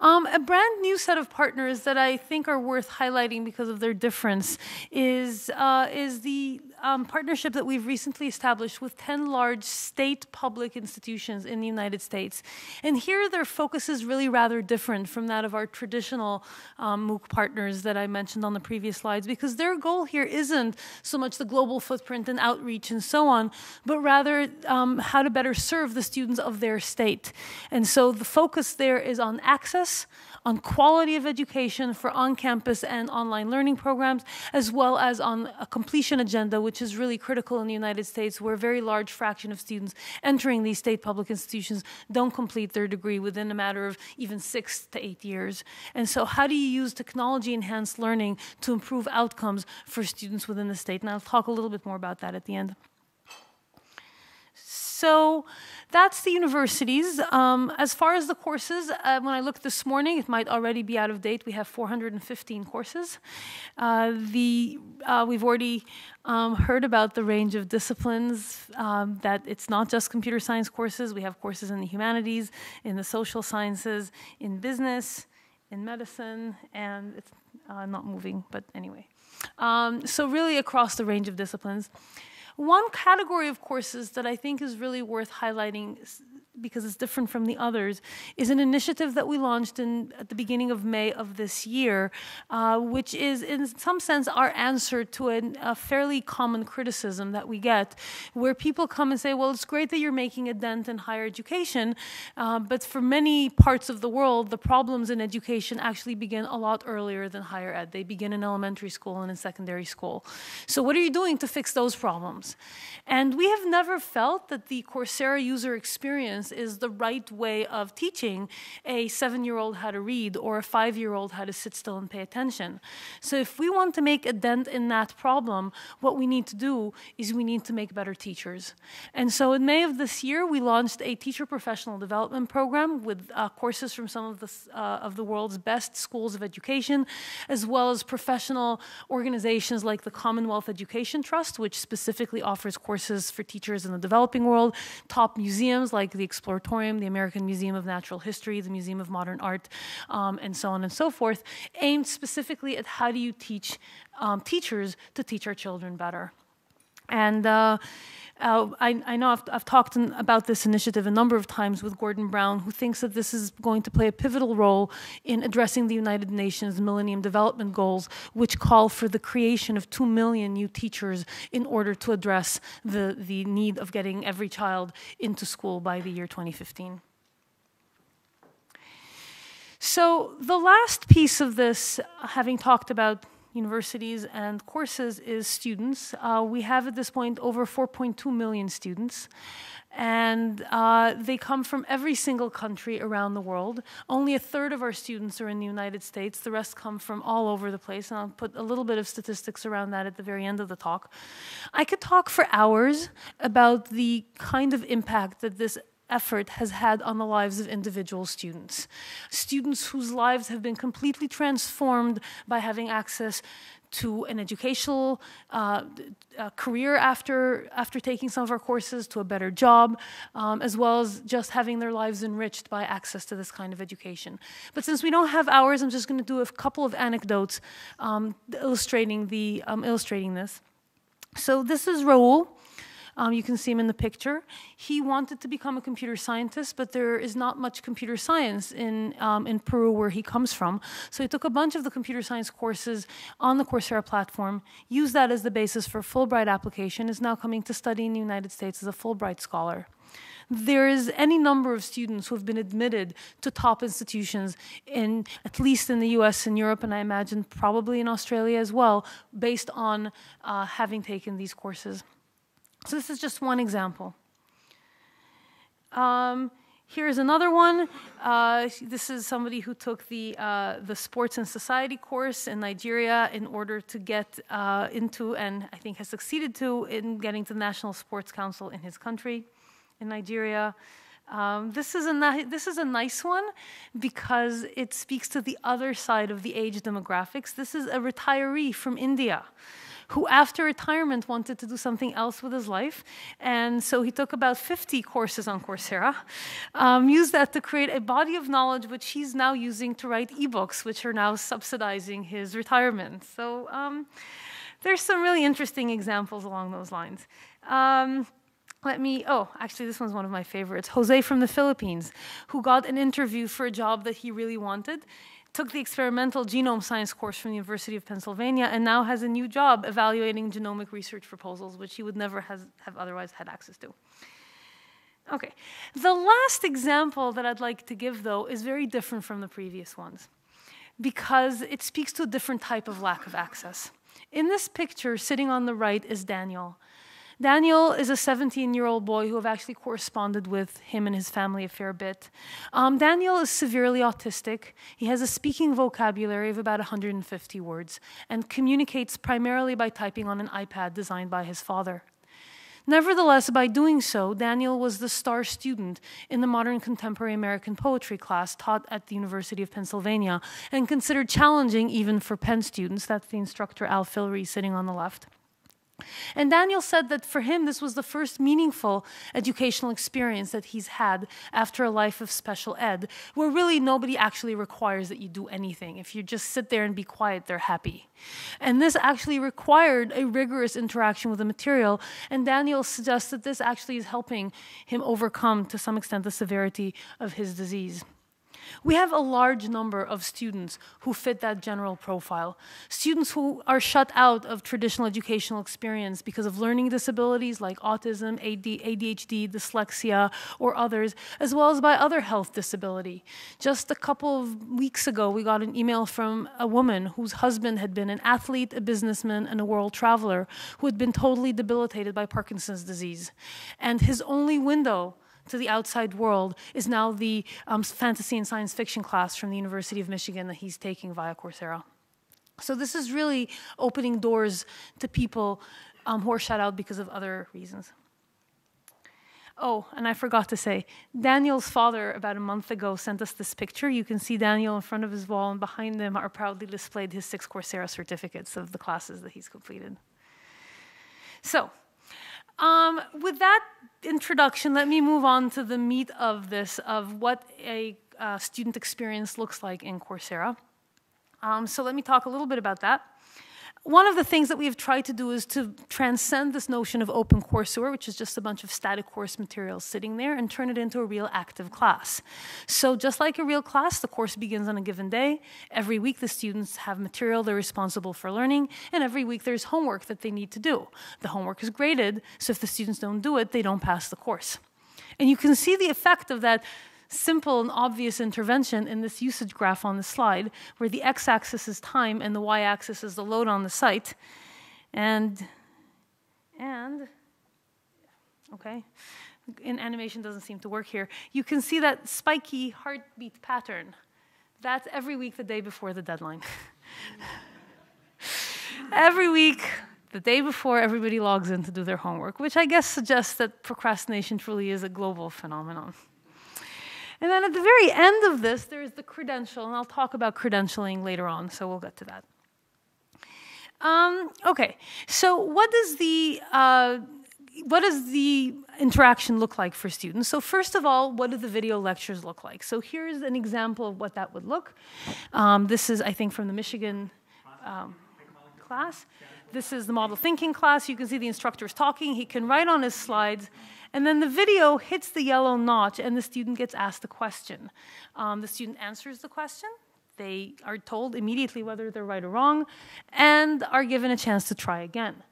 Um, a brand new set of partners that I think are worth highlighting because of their difference is, uh, is the um, partnership that we've recently established with ten large state public institutions in the United States. And here their focus is really rather different from that of our traditional um, MOOC partners that I mentioned on the previous slides, because their goal here isn't so much the global footprint and outreach and so on, but rather um, how to better serve the students of their state. And so the focus there is on access, on quality of education for on-campus and online learning programs, as well as on a completion agenda, which is really critical in the United States, where a very large fraction of students entering these state public institutions don't complete their degree within a matter of even six to eight years. And so how do you use technology-enhanced learning to improve outcomes for students within the state? And I'll talk a little bit more about that at the end. So that's the universities. Um, as far as the courses, uh, when I looked this morning, it might already be out of date. We have four hundred fifteen courses. Uh, the, uh, we've already um, heard about the range of disciplines, um, that it's not just computer science courses. We have courses in the humanities, in the social sciences, in business, in medicine, and it's uh, not moving, but anyway. Um, so really across the range of disciplines. One category of courses that I think is really worth highlighting, because it's different from the others, is an initiative that we launched in, at the beginning of May of this year, uh, which is in some sense our answer to an, a fairly common criticism that we get, where people come and say, well, it's great that you're making a dent in higher education, uh, but for many parts of the world, the problems in education actually begin a lot earlier than higher ed. They begin in elementary school and in secondary school. So what are you doing to fix those problems? And we have never felt that the Coursera user experience is the right way of teaching a seven-year-old how to read or a five-year-old how to sit still and pay attention. So if we want to make a dent in that problem, what we need to do is we need to make better teachers. And so in May of this year, we launched a teacher professional development program with uh, courses from some of the, uh, of the world's best schools of education, as well as professional organizations like the Commonwealth Education Trust, which specifically offers courses for teachers in the developing world, top museums like the Exploratorium, the American Museum of Natural History, the Museum of Modern Art, um, and so on and so forth, aimed specifically at how do you teach um, teachers to teach our children better. And uh, uh, I, I know I've, I've talked in, about this initiative a number of times with Gordon Brown, who thinks that this is going to play a pivotal role in addressing the United Nations Millennium Development Goals, which call for the creation of two million new teachers in order to address the, the need of getting every child into school by the year twenty fifteen. So the last piece of this, having talked about universities and courses is students. Uh, we have at this point over four point two million students, and uh, they come from every single country around the world. Only a third of our students are in the United States. The rest come from all over the place, and I'll put a little bit of statistics around that at the very end of the talk. I could talk for hours about the kind of impact that this effort has had on the lives of individual students. Students whose lives have been completely transformed by having access to an educational uh, a career after, after taking some of our courses, to a better job, um, as well as just having their lives enriched by access to this kind of education. But since we don't have hours, I'm just going to do a couple of anecdotes um, illustrating, the, um, illustrating this. So this is Raul. Um, you can see him in the picture. He wanted to become a computer scientist, but there is not much computer science in, um, in Peru, where he comes from. So he took a bunch of the computer science courses on the Coursera platform, used that as the basis for a Fulbright application, is now coming to study in the United States as a Fulbright scholar. There is any number of students who have been admitted to top institutions, in, at least in the U S and Europe, and I imagine probably in Australia as well, based on uh, having taken these courses. So this is just one example. Um, here's another one. Uh, this is somebody who took the, uh, the Sports and Society course in Nigeria in order to get uh, into, and I think has succeeded to, in getting to the National Sports Council in his country, in Nigeria. Um, this is a this is a nice one because it speaks to the other side of the age demographics. This is a retiree from India, who after retirement wanted to do something else with his life. And so he took about fifty courses on Coursera, um, used that to create a body of knowledge which he's now using to write ebooks, which are now subsidizing his retirement. So um, there's some really interesting examples along those lines. Um, Let me, oh, actually this one's one of my favorites. Jose from the Philippines, who got an interview for a job that he really wanted, took the experimental genome science course from the University of Pennsylvania, and now has a new job evaluating genomic research proposals, which he would never has, have otherwise had access to. Okay, the last example that I'd like to give, though, is very different from the previous ones, because it speaks to a different type of lack of access. In this picture, sitting on the right, is Daniel. Daniel is a seventeen-year-old boy who I've actually corresponded with him and his family a fair bit. Um, Daniel is severely autistic. He has a speaking vocabulary of about one hundred fifty words and communicates primarily by typing on an iPad designed by his father. Nevertheless, by doing so, Daniel was the star student in the modern contemporary American poetry class taught at the University of Pennsylvania, and considered challenging even for Penn students. That's the instructor, Al Filry, sitting on the left. And Daniel said that for him, this was the first meaningful educational experience that he's had after a life of special ed, where really nobody actually requires that you do anything. If you just sit there and be quiet, they're happy. And this actually required a rigorous interaction with the material, and Daniel suggests that this actually is helping him overcome, to some extent, the severity of his disease. We have a large number of students who fit that general profile. Students who are shut out of traditional educational experience because of learning disabilities like autism, A D H D, dyslexia, or others, as well as by other health disability. Just a couple of weeks ago, we got an email from a woman whose husband had been an athlete, a businessman, and a world traveler, who had been totally debilitated by Parkinson's disease. And his only window to the outside world is now the um, fantasy and science fiction class from the University of Michigan that he's taking via Coursera. So this is really opening doors to people um, who are shut out because of other reasons. Oh, and I forgot to say, Daniel's father, about a month ago, sent us this picture. You can see Daniel in front of his wall, and behind him are proudly displayed his six Coursera certificates of the classes that he's completed. So, Um, with that introduction, let me move on to the meat of this, of what a uh, student experience looks like in Coursera. Um, so let me talk a little bit about that. One of the things that we have tried to do is to transcend this notion of open courseware, which is just a bunch of static course materials sitting there, and turn it into a real active class. So just like a real class, the course begins on a given day. Every week the students have material they're responsible for learning, and every week there's homework that they need to do. The homework is graded, so if the students don't do it, they don't pass the course. And you can see the effect of that simple and obvious intervention in this usage graph on the slide, where the x-axis is time and the y-axis is the load on the site. And, and, okay, in animation doesn't seem to work here. You can see that spiky heartbeat pattern. That's every week the day before the deadline. Every week, the day before, everybody logs in to do their homework, which I guess suggests that procrastination truly is a global phenomenon. And then at the very end of this, there is the credential, and I'll talk about credentialing later on, so we'll get to that. Um, okay, so what does the uh, what does the interaction look like for students? So first of all, what do the video lectures look like? So here's an example of what that would look. Um, this is, I think, from the Michigan um, class. This is the model thinking class. You can see the instructor's talking. He can write on his slides. And then the video hits the yellow notch, and the student gets asked a question. Um, the student answers the question. They are told immediately whether they're right or wrong, and are given a chance to try again.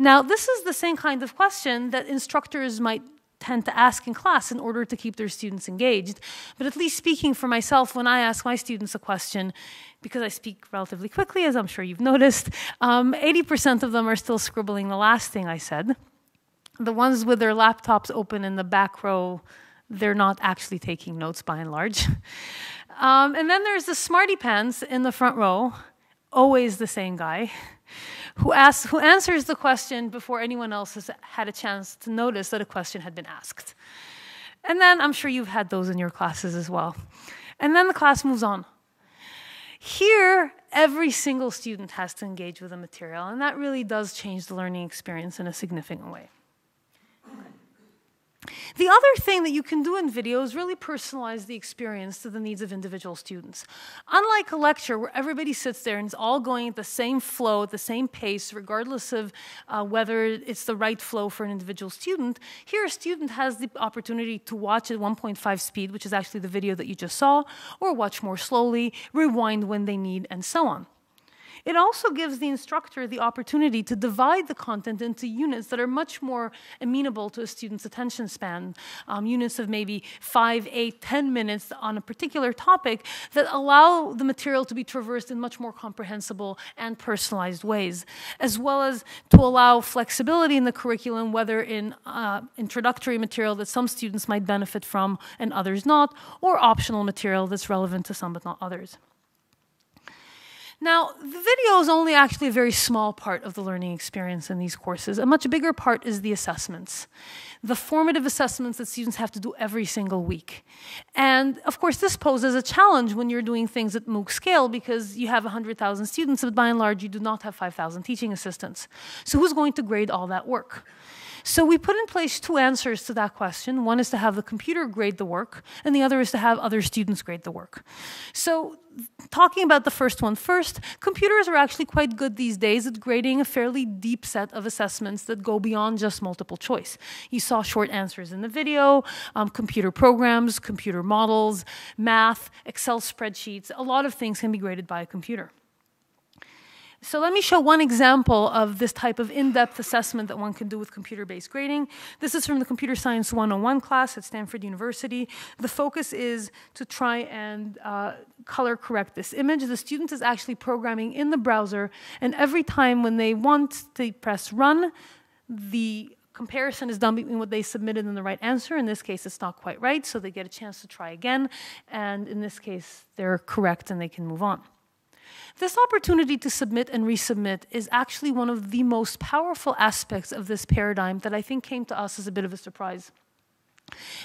Now, this is the same kind of question that instructors might tend to ask in class in order to keep their students engaged. But at least speaking for myself, when I ask my students a question, because I speak relatively quickly, as I'm sure you've noticed, um, eighty percent of them are still scribbling the last thing I said. The ones with their laptops open in the back row, they're not actually taking notes by and large. Um, and then there's the smarty pants in the front row, always the same guy, who asks, who answers the question before anyone else has had a chance to notice that a question had been asked. And then I'm sure you've had those in your classes as well. And then the class moves on. Here, every single student has to engage with the material, and that really does change the learning experience in a significant way. The other thing that you can do in video is really personalize the experience to the needs of individual students. Unlike a lecture where everybody sits there and it's all going at the same flow, at the same pace, regardless of uh, whether it's the right flow for an individual student, here a student has the opportunity to watch at one point five speed, which is actually the video that you just saw, or watch more slowly, rewind when they need, and so on. It also gives the instructor the opportunity to divide the content into units that are much more amenable to a student's attention span, um, units of maybe five, eight, ten minutes on a particular topic that allow the material to be traversed in much more comprehensible and personalized ways, as well as to allow flexibility in the curriculum, whether in uh, introductory material that some students might benefit from and others not, or optional material that's relevant to some but not others. Now, the video is only actually a very small part of the learning experience in these courses. A much bigger part is the assessments, the formative assessments that students have to do every single week. And, of course, this poses a challenge when you're doing things at MOOC scale, because you have one hundred thousand students, but by and large, you do not have five thousand teaching assistants. So who's going to grade all that work? So we put in place two answers to that question. One is to have the computer grade the work, and the other is to have other students grade the work. So talking about the first one first, computers are actually quite good these days at grading a fairly deep set of assessments that go beyond just multiple choice. You saw short answers in the video, um, computer programs, computer models, math, Excel spreadsheets. A lot of things can be graded by a computer. So let me show one example of this type of in-depth assessment that one can do with computer-based grading. This is from the Computer Science one oh one class at Stanford University. The focus is to try and uh, color correct this image. The student is actually programming in the browser, and every time when they want to press run, the comparison is done between what they submitted and the right answer. In this case, it's not quite right, so they get a chance to try again. And in this case, they're correct and they can move on. This opportunity to submit and resubmit is actually one of the most powerful aspects of this paradigm that I think came to us as a bit of a surprise,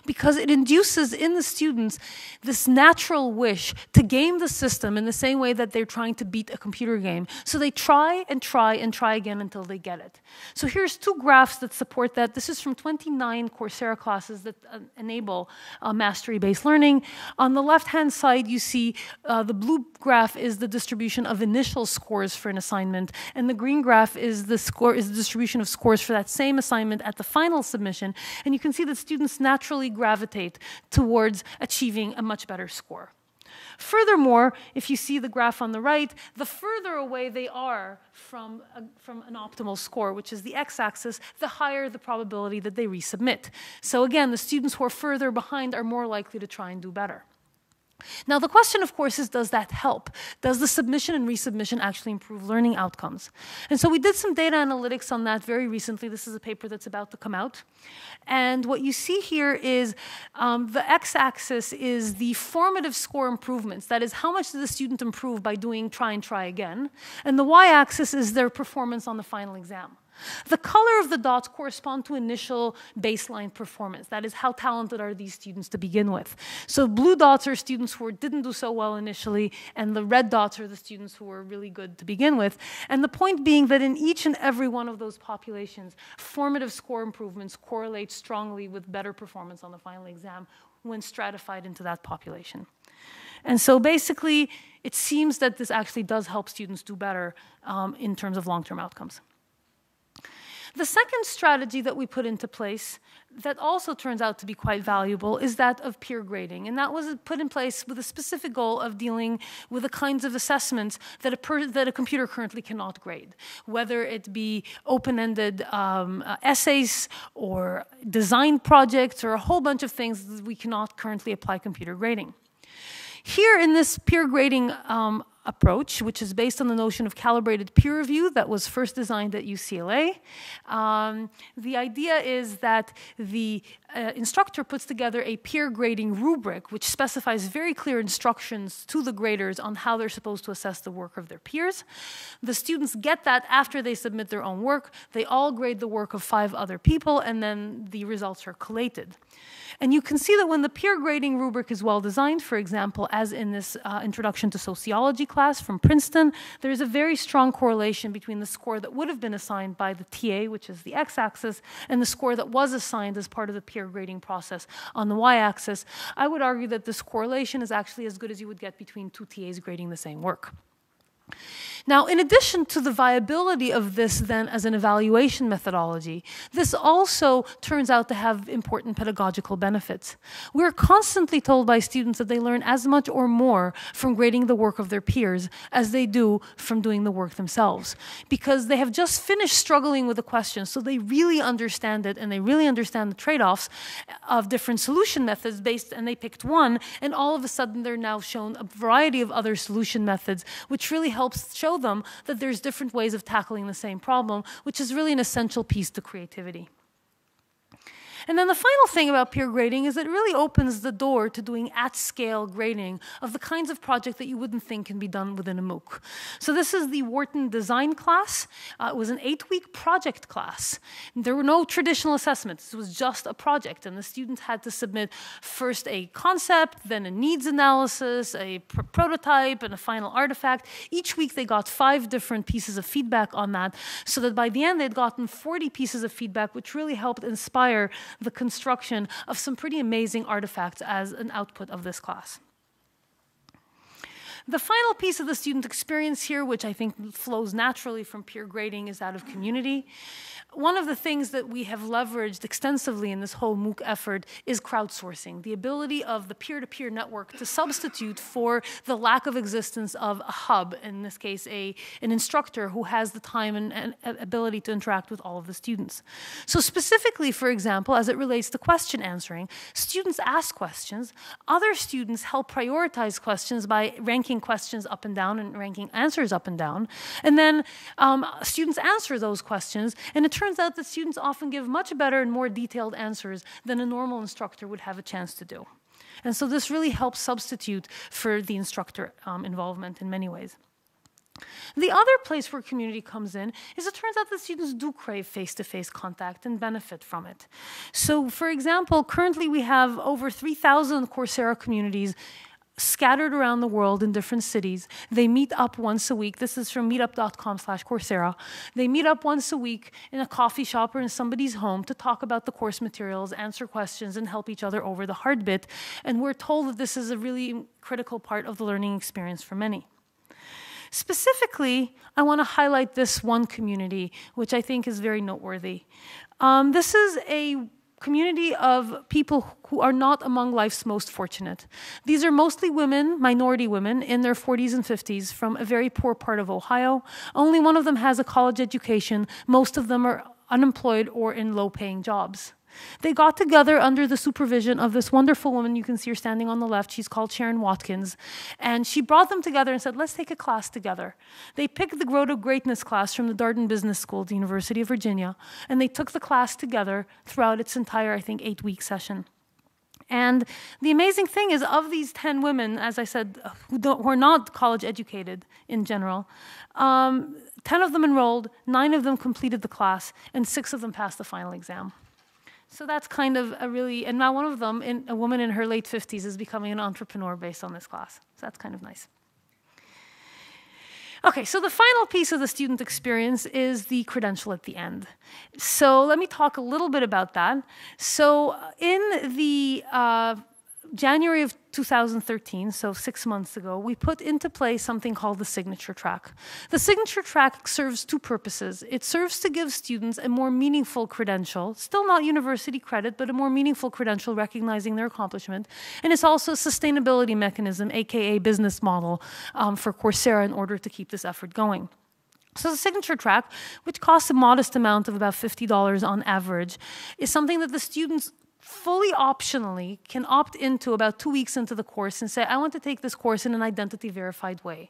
because it induces in the students this natural wish to game the system in the same way that they're trying to beat a computer game. So they try and try and try again until they get it. So here's two graphs that support that. This is from twenty-nine Coursera classes that uh, enable uh, mastery-based learning. On the left-hand side, you see uh, the blue graph is the distribution of initial scores for an assignment, and the green graph is the, score, is the distribution of scores for that same assignment at the final submission. And you can see that students now naturally gravitate towards achieving a much better score. Furthermore, if you see the graph on the right, the further away they are from, a, from an optimal score, which is the x-axis, the higher the probability that they resubmit. So again, the students who are further behind are more likely to try and do better. Now, the question, of course, is does that help? Does the submission and resubmission actually improve learning outcomes? And so we did some data analytics on that very recently. This is a paper that's about to come out. And what you see here is um, the x-axis is the formative score improvements. That is, how much did the student improve by doing try and try again? And the y-axis is their performance on the final exam. The color of the dots correspond to initial baseline performance. That is, how talented are these students to begin with? So blue dots are students who didn't do so well initially, and the red dots are the students who were really good to begin with. And the point being that in each and every one of those populations, formative score improvements correlate strongly with better performance on the final exam when stratified into that population. And so basically, it seems that this actually does help students do better um, in terms of long-term outcomes. The second strategy that we put into place that also turns out to be quite valuable is that of peer grading. And that was put in place with a specific goal of dealing with the kinds of assessments that a, per that a computer currently cannot grade, whether it be open-ended um, uh, essays or design projects or a whole bunch of things that we cannot currently apply computer grading. Here in this peer grading um, approach, which is based on the notion of calibrated peer review that was first designed at U C L A. Um, the idea is that the uh, instructor puts together a peer grading rubric which specifies very clear instructions to the graders on how they're supposed to assess the work of their peers. The students get that after they submit their own work. They all grade the work of five other people, and then the results are collated. And you can see that when the peer grading rubric is well designed, for example, as in this uh, Introduction to Sociology class from Princeton, there's a very strong correlation between the score that would have been assigned by the T A, which is the x-axis, and the score that was assigned as part of the peer grading process on the y-axis. I would argue that this correlation is actually as good as you would get between two T As grading the same work. Now, in addition to the viability of this then as an evaluation methodology, this also turns out to have important pedagogical benefits. We're constantly told by students that they learn as much or more from grading the work of their peers as they do from doing the work themselves, because they have just finished struggling with a question, so they really understand it, and they really understand the trade-offs of different solution methods based, and they picked one, and all of a sudden they're now shown a variety of other solution methods, which really helps show them that there's different ways of tackling the same problem, which is really an essential piece to creativity. And then the final thing about peer grading is it really opens the door to doing at-scale grading of the kinds of project that you wouldn't think can be done within a MOOC. So this is the Wharton design class. Uh, it was an eight-week project class. There were no traditional assessments. It was just a project, and the students had to submit first a concept, then a needs analysis, a pr prototype, and a final artifact. Each week they got five different pieces of feedback on that, so that by the end they'd gotten forty pieces of feedback, which really helped inspire the construction of some pretty amazing artifacts as an output of this class. The final piece of the student experience here, which I think flows naturally from peer grading, is that of community. One of the things that we have leveraged extensively in this whole MOOC effort is crowdsourcing, the ability of the peer-to-peer network to substitute for the lack of existence of a hub, in this case a, an instructor who has the time and, and ability to interact with all of the students. So specifically, for example, as it relates to question answering, students ask questions, other students help prioritize questions by ranking questions up and down and ranking answers up and down, and then um, students answer those questions, and it turns turns out that students often give much better and more detailed answers than a normal instructor would have a chance to do. And so this really helps substitute for the instructor um, involvement in many ways. The other place where community comes in is it turns out that students do crave face-to-face contact and benefit from it. So, for example, currently we have over three thousand Coursera communities scattered around the world in different cities. They meet up once a week. This is from meetup dot com slash Coursera. They meet up once a week in a coffee shop or in somebody's home to talk about the course materials, answer questions, and help each other over the hard bit. And we're told that this is a really critical part of the learning experience for many. Specifically, I want to highlight this one community, which I think is very noteworthy. Um, this is a community of people who are not among life's most fortunate. These are mostly women, minority women, in their forties and fifties from a very poor part of Ohio. Only one of them has a college education. Most of them are unemployed or in low-paying jobs. They got together under the supervision of this wonderful woman. You can see her standing on the left. She's called Sharon Watkins. And she brought them together and said, let's take a class together. They picked the Grow to Greatness class from the Darden Business School at the University of Virginia. And they took the class together throughout its entire, I think, eight-week session. And the amazing thing is, of these ten women, as I said, who, don't, who are not college educated in general, um, ten of them enrolled, nine of them completed the class, and six of them passed the final exam. So that's kind of a really, and now one of them, in, a woman in her late fifties, is becoming an entrepreneur based on this class. So that's kind of nice. Okay, so the final piece of the student experience is the credential at the end. So let me talk a little bit about that. So in the uh, January of two thousand thirteen, so six months ago, we put into play something called the signature track. The signature track serves two purposes. It serves to give students a more meaningful credential, still not university credit, but a more meaningful credential recognizing their accomplishment. And it's also a sustainability mechanism, aka business model, um, for Coursera in order to keep this effort going. So the signature track, which costs a modest amount of about fifty dollars on average, is something that the students fully optionally can opt into about two weeks into the course and say, I want to take this course in an identity verified way.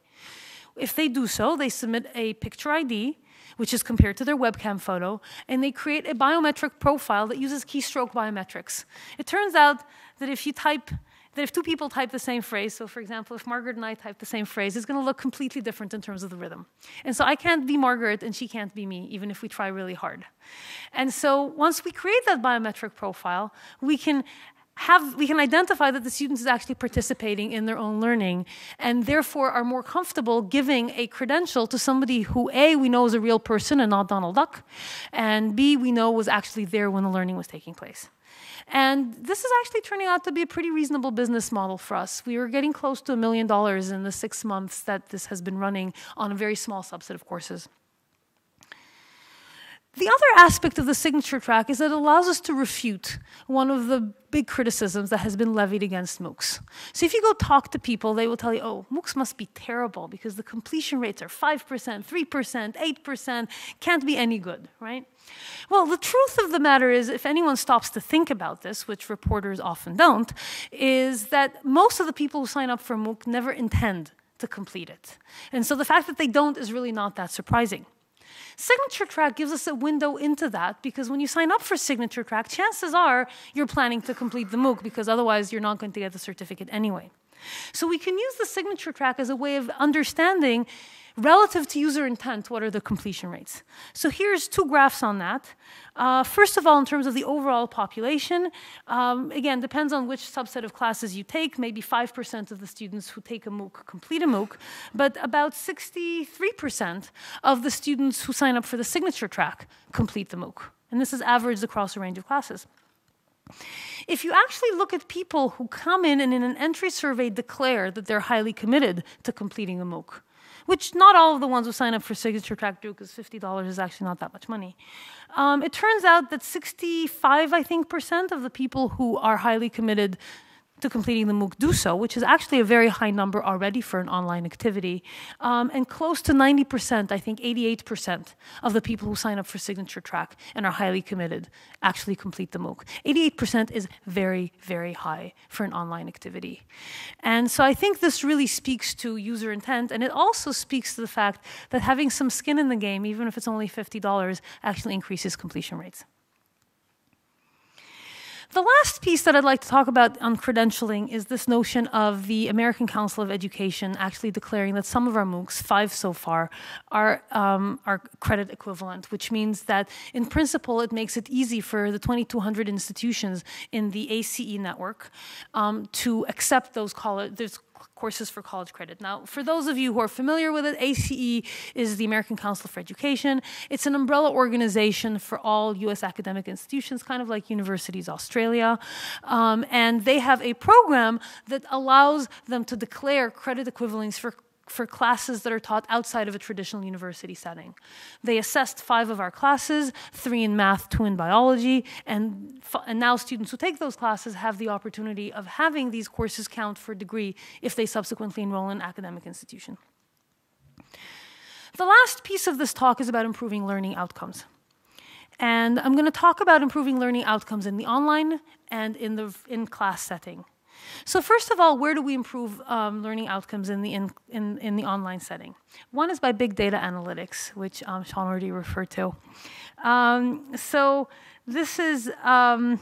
If they do so, they submit a picture I D, which is compared to their webcam photo, and they create a biometric profile that uses keystroke biometrics. It turns out that if you type, that if two people type the same phrase, so for example, if Margaret and I type the same phrase, it's going to look completely different in terms of the rhythm. And so I can't be Margaret and she can't be me, even if we try really hard. And so once we create that biometric profile, we can have, we can identify that the student is actually participating in their own learning and therefore are more comfortable giving a credential to somebody who, A, we know is a real person and not Donald Duck, and B, we know was actually there when the learning was taking place. And this is actually turning out to be a pretty reasonable business model for us. We were getting close to a million dollars in the six months that this has been running on a very small subset of courses. The other aspect of the signature track is that it allows us to refute one of the big criticisms that has been levied against MOOCs. So if you go talk to people, they will tell you, oh, MOOCs must be terrible because the completion rates are five percent, three percent, eight percent, can't be any good, right? Well, the truth of the matter is, if anyone stops to think about this, which reporters often don't, is that most of the people who sign up for MOOC never intend to complete it. And so the fact that they don't is really not that surprising. Signature track gives us a window into that because when you sign up for signature track, chances are you're planning to complete the MOOC because otherwise you're not going to get the certificate anyway. So we can use the signature track as a way of understanding relative to user intent, what are the completion rates. So here's two graphs on that. Uh, first of all, in terms of the overall population, um, again, depends on which subset of classes you take. Maybe five percent of the students who take a MOOC complete a MOOC, but about sixty-three percent of the students who sign up for the signature track complete the MOOC. And this is averaged across a range of classes. If you actually look at people who come in and in an entry survey declare that they're highly committed to completing a MOOC, which not all of the ones who sign up for signature track do, because fifty dollars is actually not that much money. Um, it turns out that sixty-five, I think, percent of the people who are highly committed to completing the MOOC do so, which is actually a very high number already for an online activity. Um, and close to ninety percent, I think eighty-eight percent of the people who sign up for signature track and are highly committed actually complete the MOOC. eighty-eight percent is very, very high for an online activity. And so I think this really speaks to user intent, and it also speaks to the fact that having some skin in the game, even if it's only fifty dollars, actually increases completion rates. The last piece that I'd like to talk about on credentialing is this notion of the American Council of Education actually declaring that some of our MOOCs, five so far, are, um, are credit equivalent, which means that in principle it makes it easy for the twenty-two hundred institutions in the A C E network um, to accept those college, those courses for college credit. Now, for those of you who are familiar with it, A C E is the American Council for Education. It's an umbrella organization for all U S academic institutions, kind of like Universities Australia. Um, and they have a program that allows them to declare credit equivalents for for classes that are taught outside of a traditional university setting. They assessed five of our classes, three in math, two in biology, and, and now students who take those classes have the opportunity of having these courses count for a degree if they subsequently enroll in an academic institution. The last piece of this talk is about improving learning outcomes. And I'm going to talk about improving learning outcomes in the online and in the in-class setting. So first of all, where do we improve um, learning outcomes in the, in, in, in the online setting? One is by big data analytics, which um, Sean already referred to. Um, so this is, um,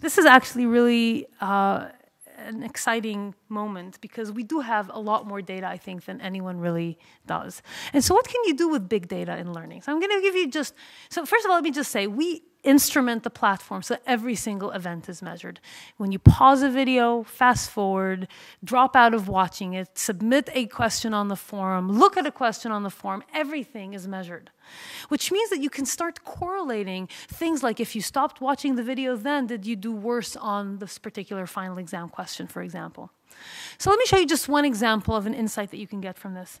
this is actually really uh, an exciting moment because we do have a lot more data, I think, than anyone really does. And so what can you do with big data in learning? So I'm going to give you just, so first of all, let me just say, we instrument the platform so every single event is measured. When you pause a video, fast forward, drop out of watching it, submit a question on the forum, look at a question on the forum, everything is measured. Which means that you can start correlating things like if you stopped watching the video then, did you do worse on this particular final exam question, for example. So let me show you just one example of an insight that you can get from this.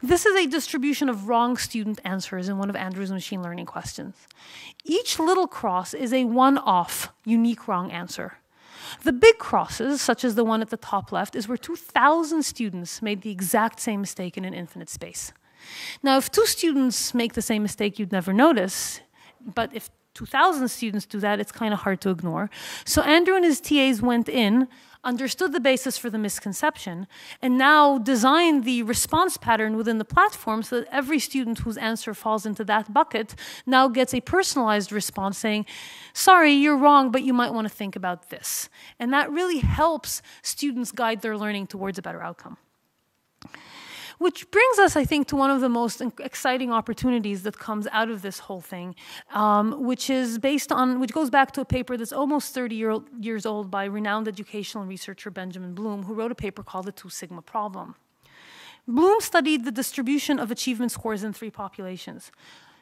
This is a distribution of wrong student answers in one of Andrew's machine learning questions. Each little cross is a one-off, unique wrong answer. The big crosses, such as the one at the top left, is where two thousand students made the exact same mistake in an infinite space. Now, if two students make the same mistake, you'd never notice, but if two thousand students do that, it's kind of hard to ignore. So Andrew and his T As went in, understood the basis for the misconception, and now designed the response pattern within the platform so that every student whose answer falls into that bucket now gets a personalized response saying, sorry, you're wrong, but you might want to think about this. And that really helps students guide their learning towards a better outcome. Which brings us, I think, to one of the most exciting opportunities that comes out of this whole thing, um, which is based on, which goes back to a paper that's almost thirty years old by renowned educational researcher Benjamin Bloom, who wrote a paper called The Two Sigma Problem. Bloom studied the distribution of achievement scores in three populations.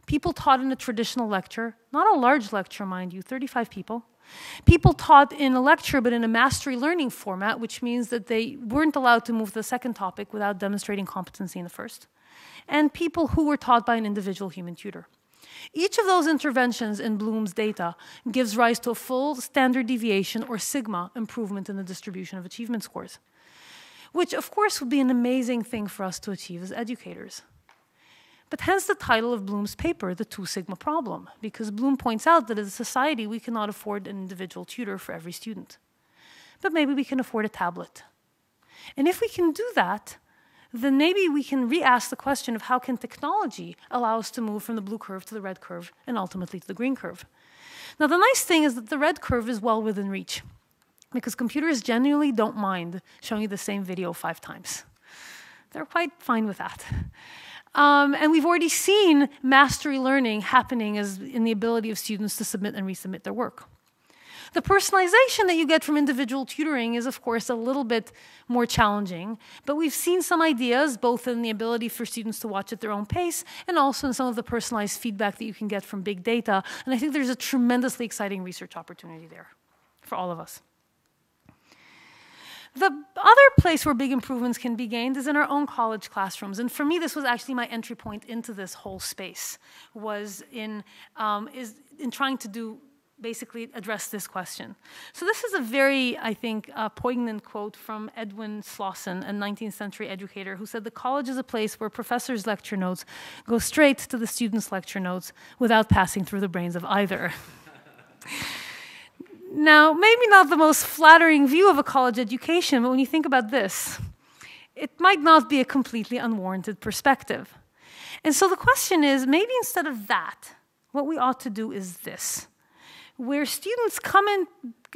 People taught in a traditional lecture, not a large lecture, mind you, thirty-five people. People taught in a lecture but in a mastery learning format, which means that they weren't allowed to move to the second topic without demonstrating competency in the first, and people who were taught by an individual human tutor. Each of those interventions in Bloom's data gives rise to a full standard deviation or sigma improvement in the distribution of achievement scores, which of course would be an amazing thing for us to achieve as educators. But hence the title of Bloom's paper, The Two Sigma Problem, because Bloom points out that as a society, we cannot afford an individual tutor for every student. But maybe we can afford a tablet. And if we can do that, then maybe we can re-ask the question of how can technology allow us to move from the blue curve to the red curve and ultimately to the green curve. Now, the nice thing is that the red curve is well within reach because computers generally don't mind showing you the same video five times. They're quite fine with that. Um, and we've already seen mastery learning happening as in the ability of students to submit and resubmit their work. The personalization that you get from individual tutoring is, of course, a little bit more challenging, but we've seen some ideas, both in the ability for students to watch at their own pace and also in some of the personalized feedback that you can get from big data, and I think there's a tremendously exciting research opportunity there for all of us. The other place where big improvements can be gained is in our own college classrooms. And for me, this was actually my entry point into this whole space, was in, um, is in trying to do, basically address this question. So this is a very, I think, uh, poignant quote from Edwin Slosson, a nineteenth century educator, who said, "The college is a place where professors' lecture notes go straight to the students' lecture notes without passing through the brains of either." Now, maybe not the most flattering view of a college education, but when you think about this, it might not be a completely unwarranted perspective. And so the question is, maybe instead of that, what we ought to do is this, where students come in,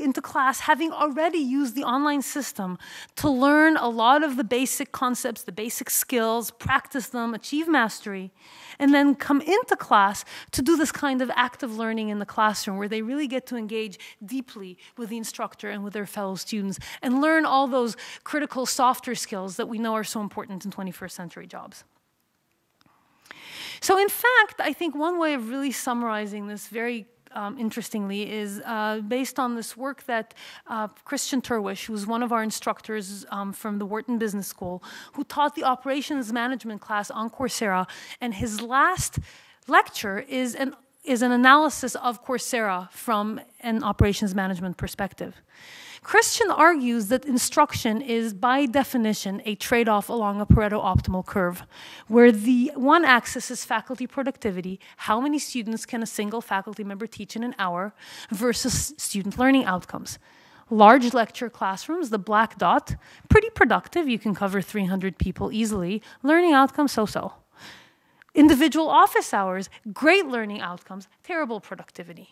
into class having already used the online system to learn a lot of the basic concepts, the basic skills, practice them, achieve mastery, and then come into class to do this kind of active learning in the classroom where they really get to engage deeply with the instructor and with their fellow students and learn all those critical softer skills that we know are so important in twenty-first century jobs. So in fact, I think one way of really summarizing this very um, interestingly, is uh, based on this work that uh, Christian Terwish, who's one of our instructors um, from the Wharton Business School, who taught the operations management class on Coursera, and his last lecture is an is an analysis of Coursera from an operations management perspective. Christian argues that instruction is, by definition, a trade-off along a Pareto optimal curve, where the one axis is faculty productivity, how many students can a single faculty member teach in an hour, versus student learning outcomes. Large lecture classrooms, the black dot, pretty productive, you can cover three hundred people easily, learning outcomes so-so. Individual office hours, great learning outcomes, terrible productivity.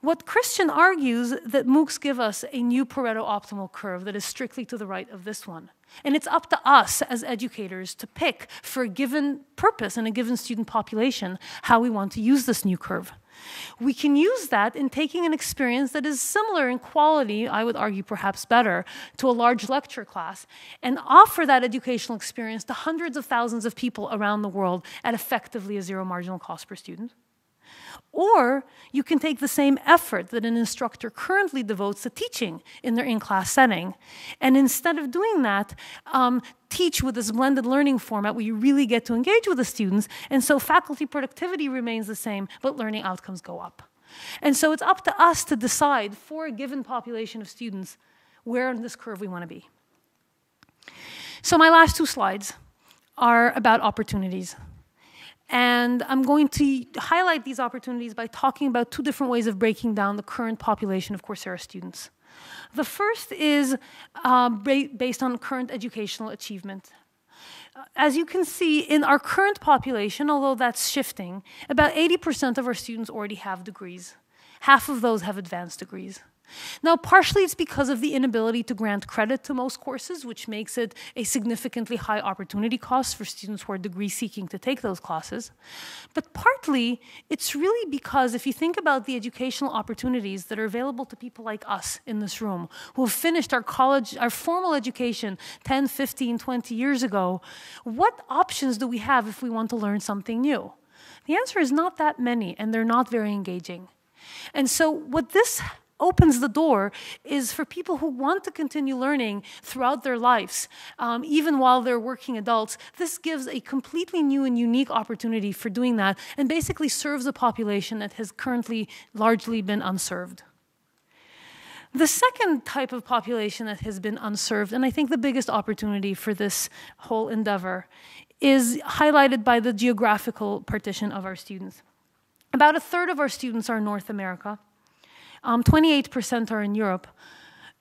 What Christian argues that MOOCs give us a new Pareto optimal curve that is strictly to the right of this one. And it's up to us as educators to pick for a given purpose and a given student population how we want to use this new curve. We can use that in taking an experience that is similar in quality, I would argue perhaps better, to a large lecture class, and offer that educational experience to hundreds of thousands of people around the world at effectively a zero marginal cost per student. Or you can take the same effort that an instructor currently devotes to teaching in their in-class setting, and instead of doing that, um, teach with this blended learning format where you really get to engage with the students, and so faculty productivity remains the same, but learning outcomes go up. And so it's up to us to decide for a given population of students where on this curve we want to be. So my last two slides are about opportunities. And I'm going to highlight these opportunities by talking about two different ways of breaking down the current population of Coursera students. The first is uh, based on current educational achievement. As you can see, in our current population, although that's shifting, about eighty percent of our students already have degrees. Half of those have advanced degrees. Now, partially it's because of the inability to grant credit to most courses, which makes it a significantly high opportunity cost for students who are degree-seeking to take those classes. But partly, it's really because if you think about the educational opportunities that are available to people like us in this room, who have finished our college, our formal education ten, fifteen, twenty years ago, what options do we have if we want to learn something new? The answer is not that many, and they're not very engaging. And so what this opens the door is for people who want to continue learning throughout their lives, um, even while they're working adults. This gives a completely new and unique opportunity for doing that, and basically serves a population that has currently largely been unserved. The second type of population that has been unserved, and I think the biggest opportunity for this whole endeavor, is highlighted by the geographical partition of our students. About a third of our students are in North America. Um, twenty-eight percent are in Europe.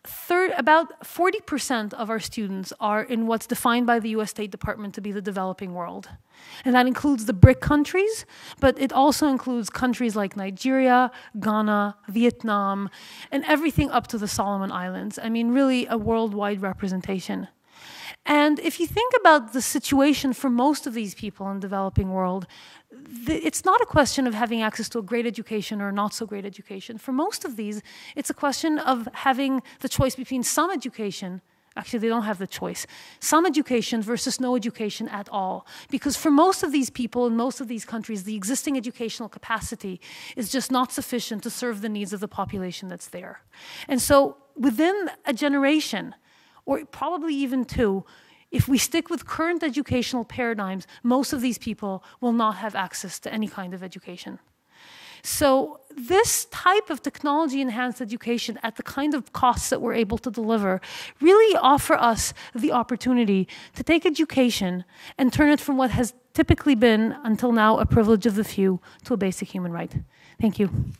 Third, about forty percent of our students are in what's defined by the U S State Department to be the developing world. And that includes the BRIC countries, but it also includes countries like Nigeria, Ghana, Vietnam, and everything up to the Solomon Islands. I mean, really a worldwide representation. And if you think about the situation for most of these people in the developing world, it's not a question of having access to a great education or not so great education. For most of these, it's a question of having the choice between some education, actually they don't have the choice, some education versus no education at all. Because for most of these people in most of these countries, the existing educational capacity is just not sufficient to serve the needs of the population that's there. And so within a generation, or probably even two, if we stick with current educational paradigms, most of these people will not have access to any kind of education. So this type of technology-enhanced education at the kind of costs that we're able to deliver really offer us the opportunity to take education and turn it from what has typically been, until now, a privilege of the few to a basic human right. Thank you.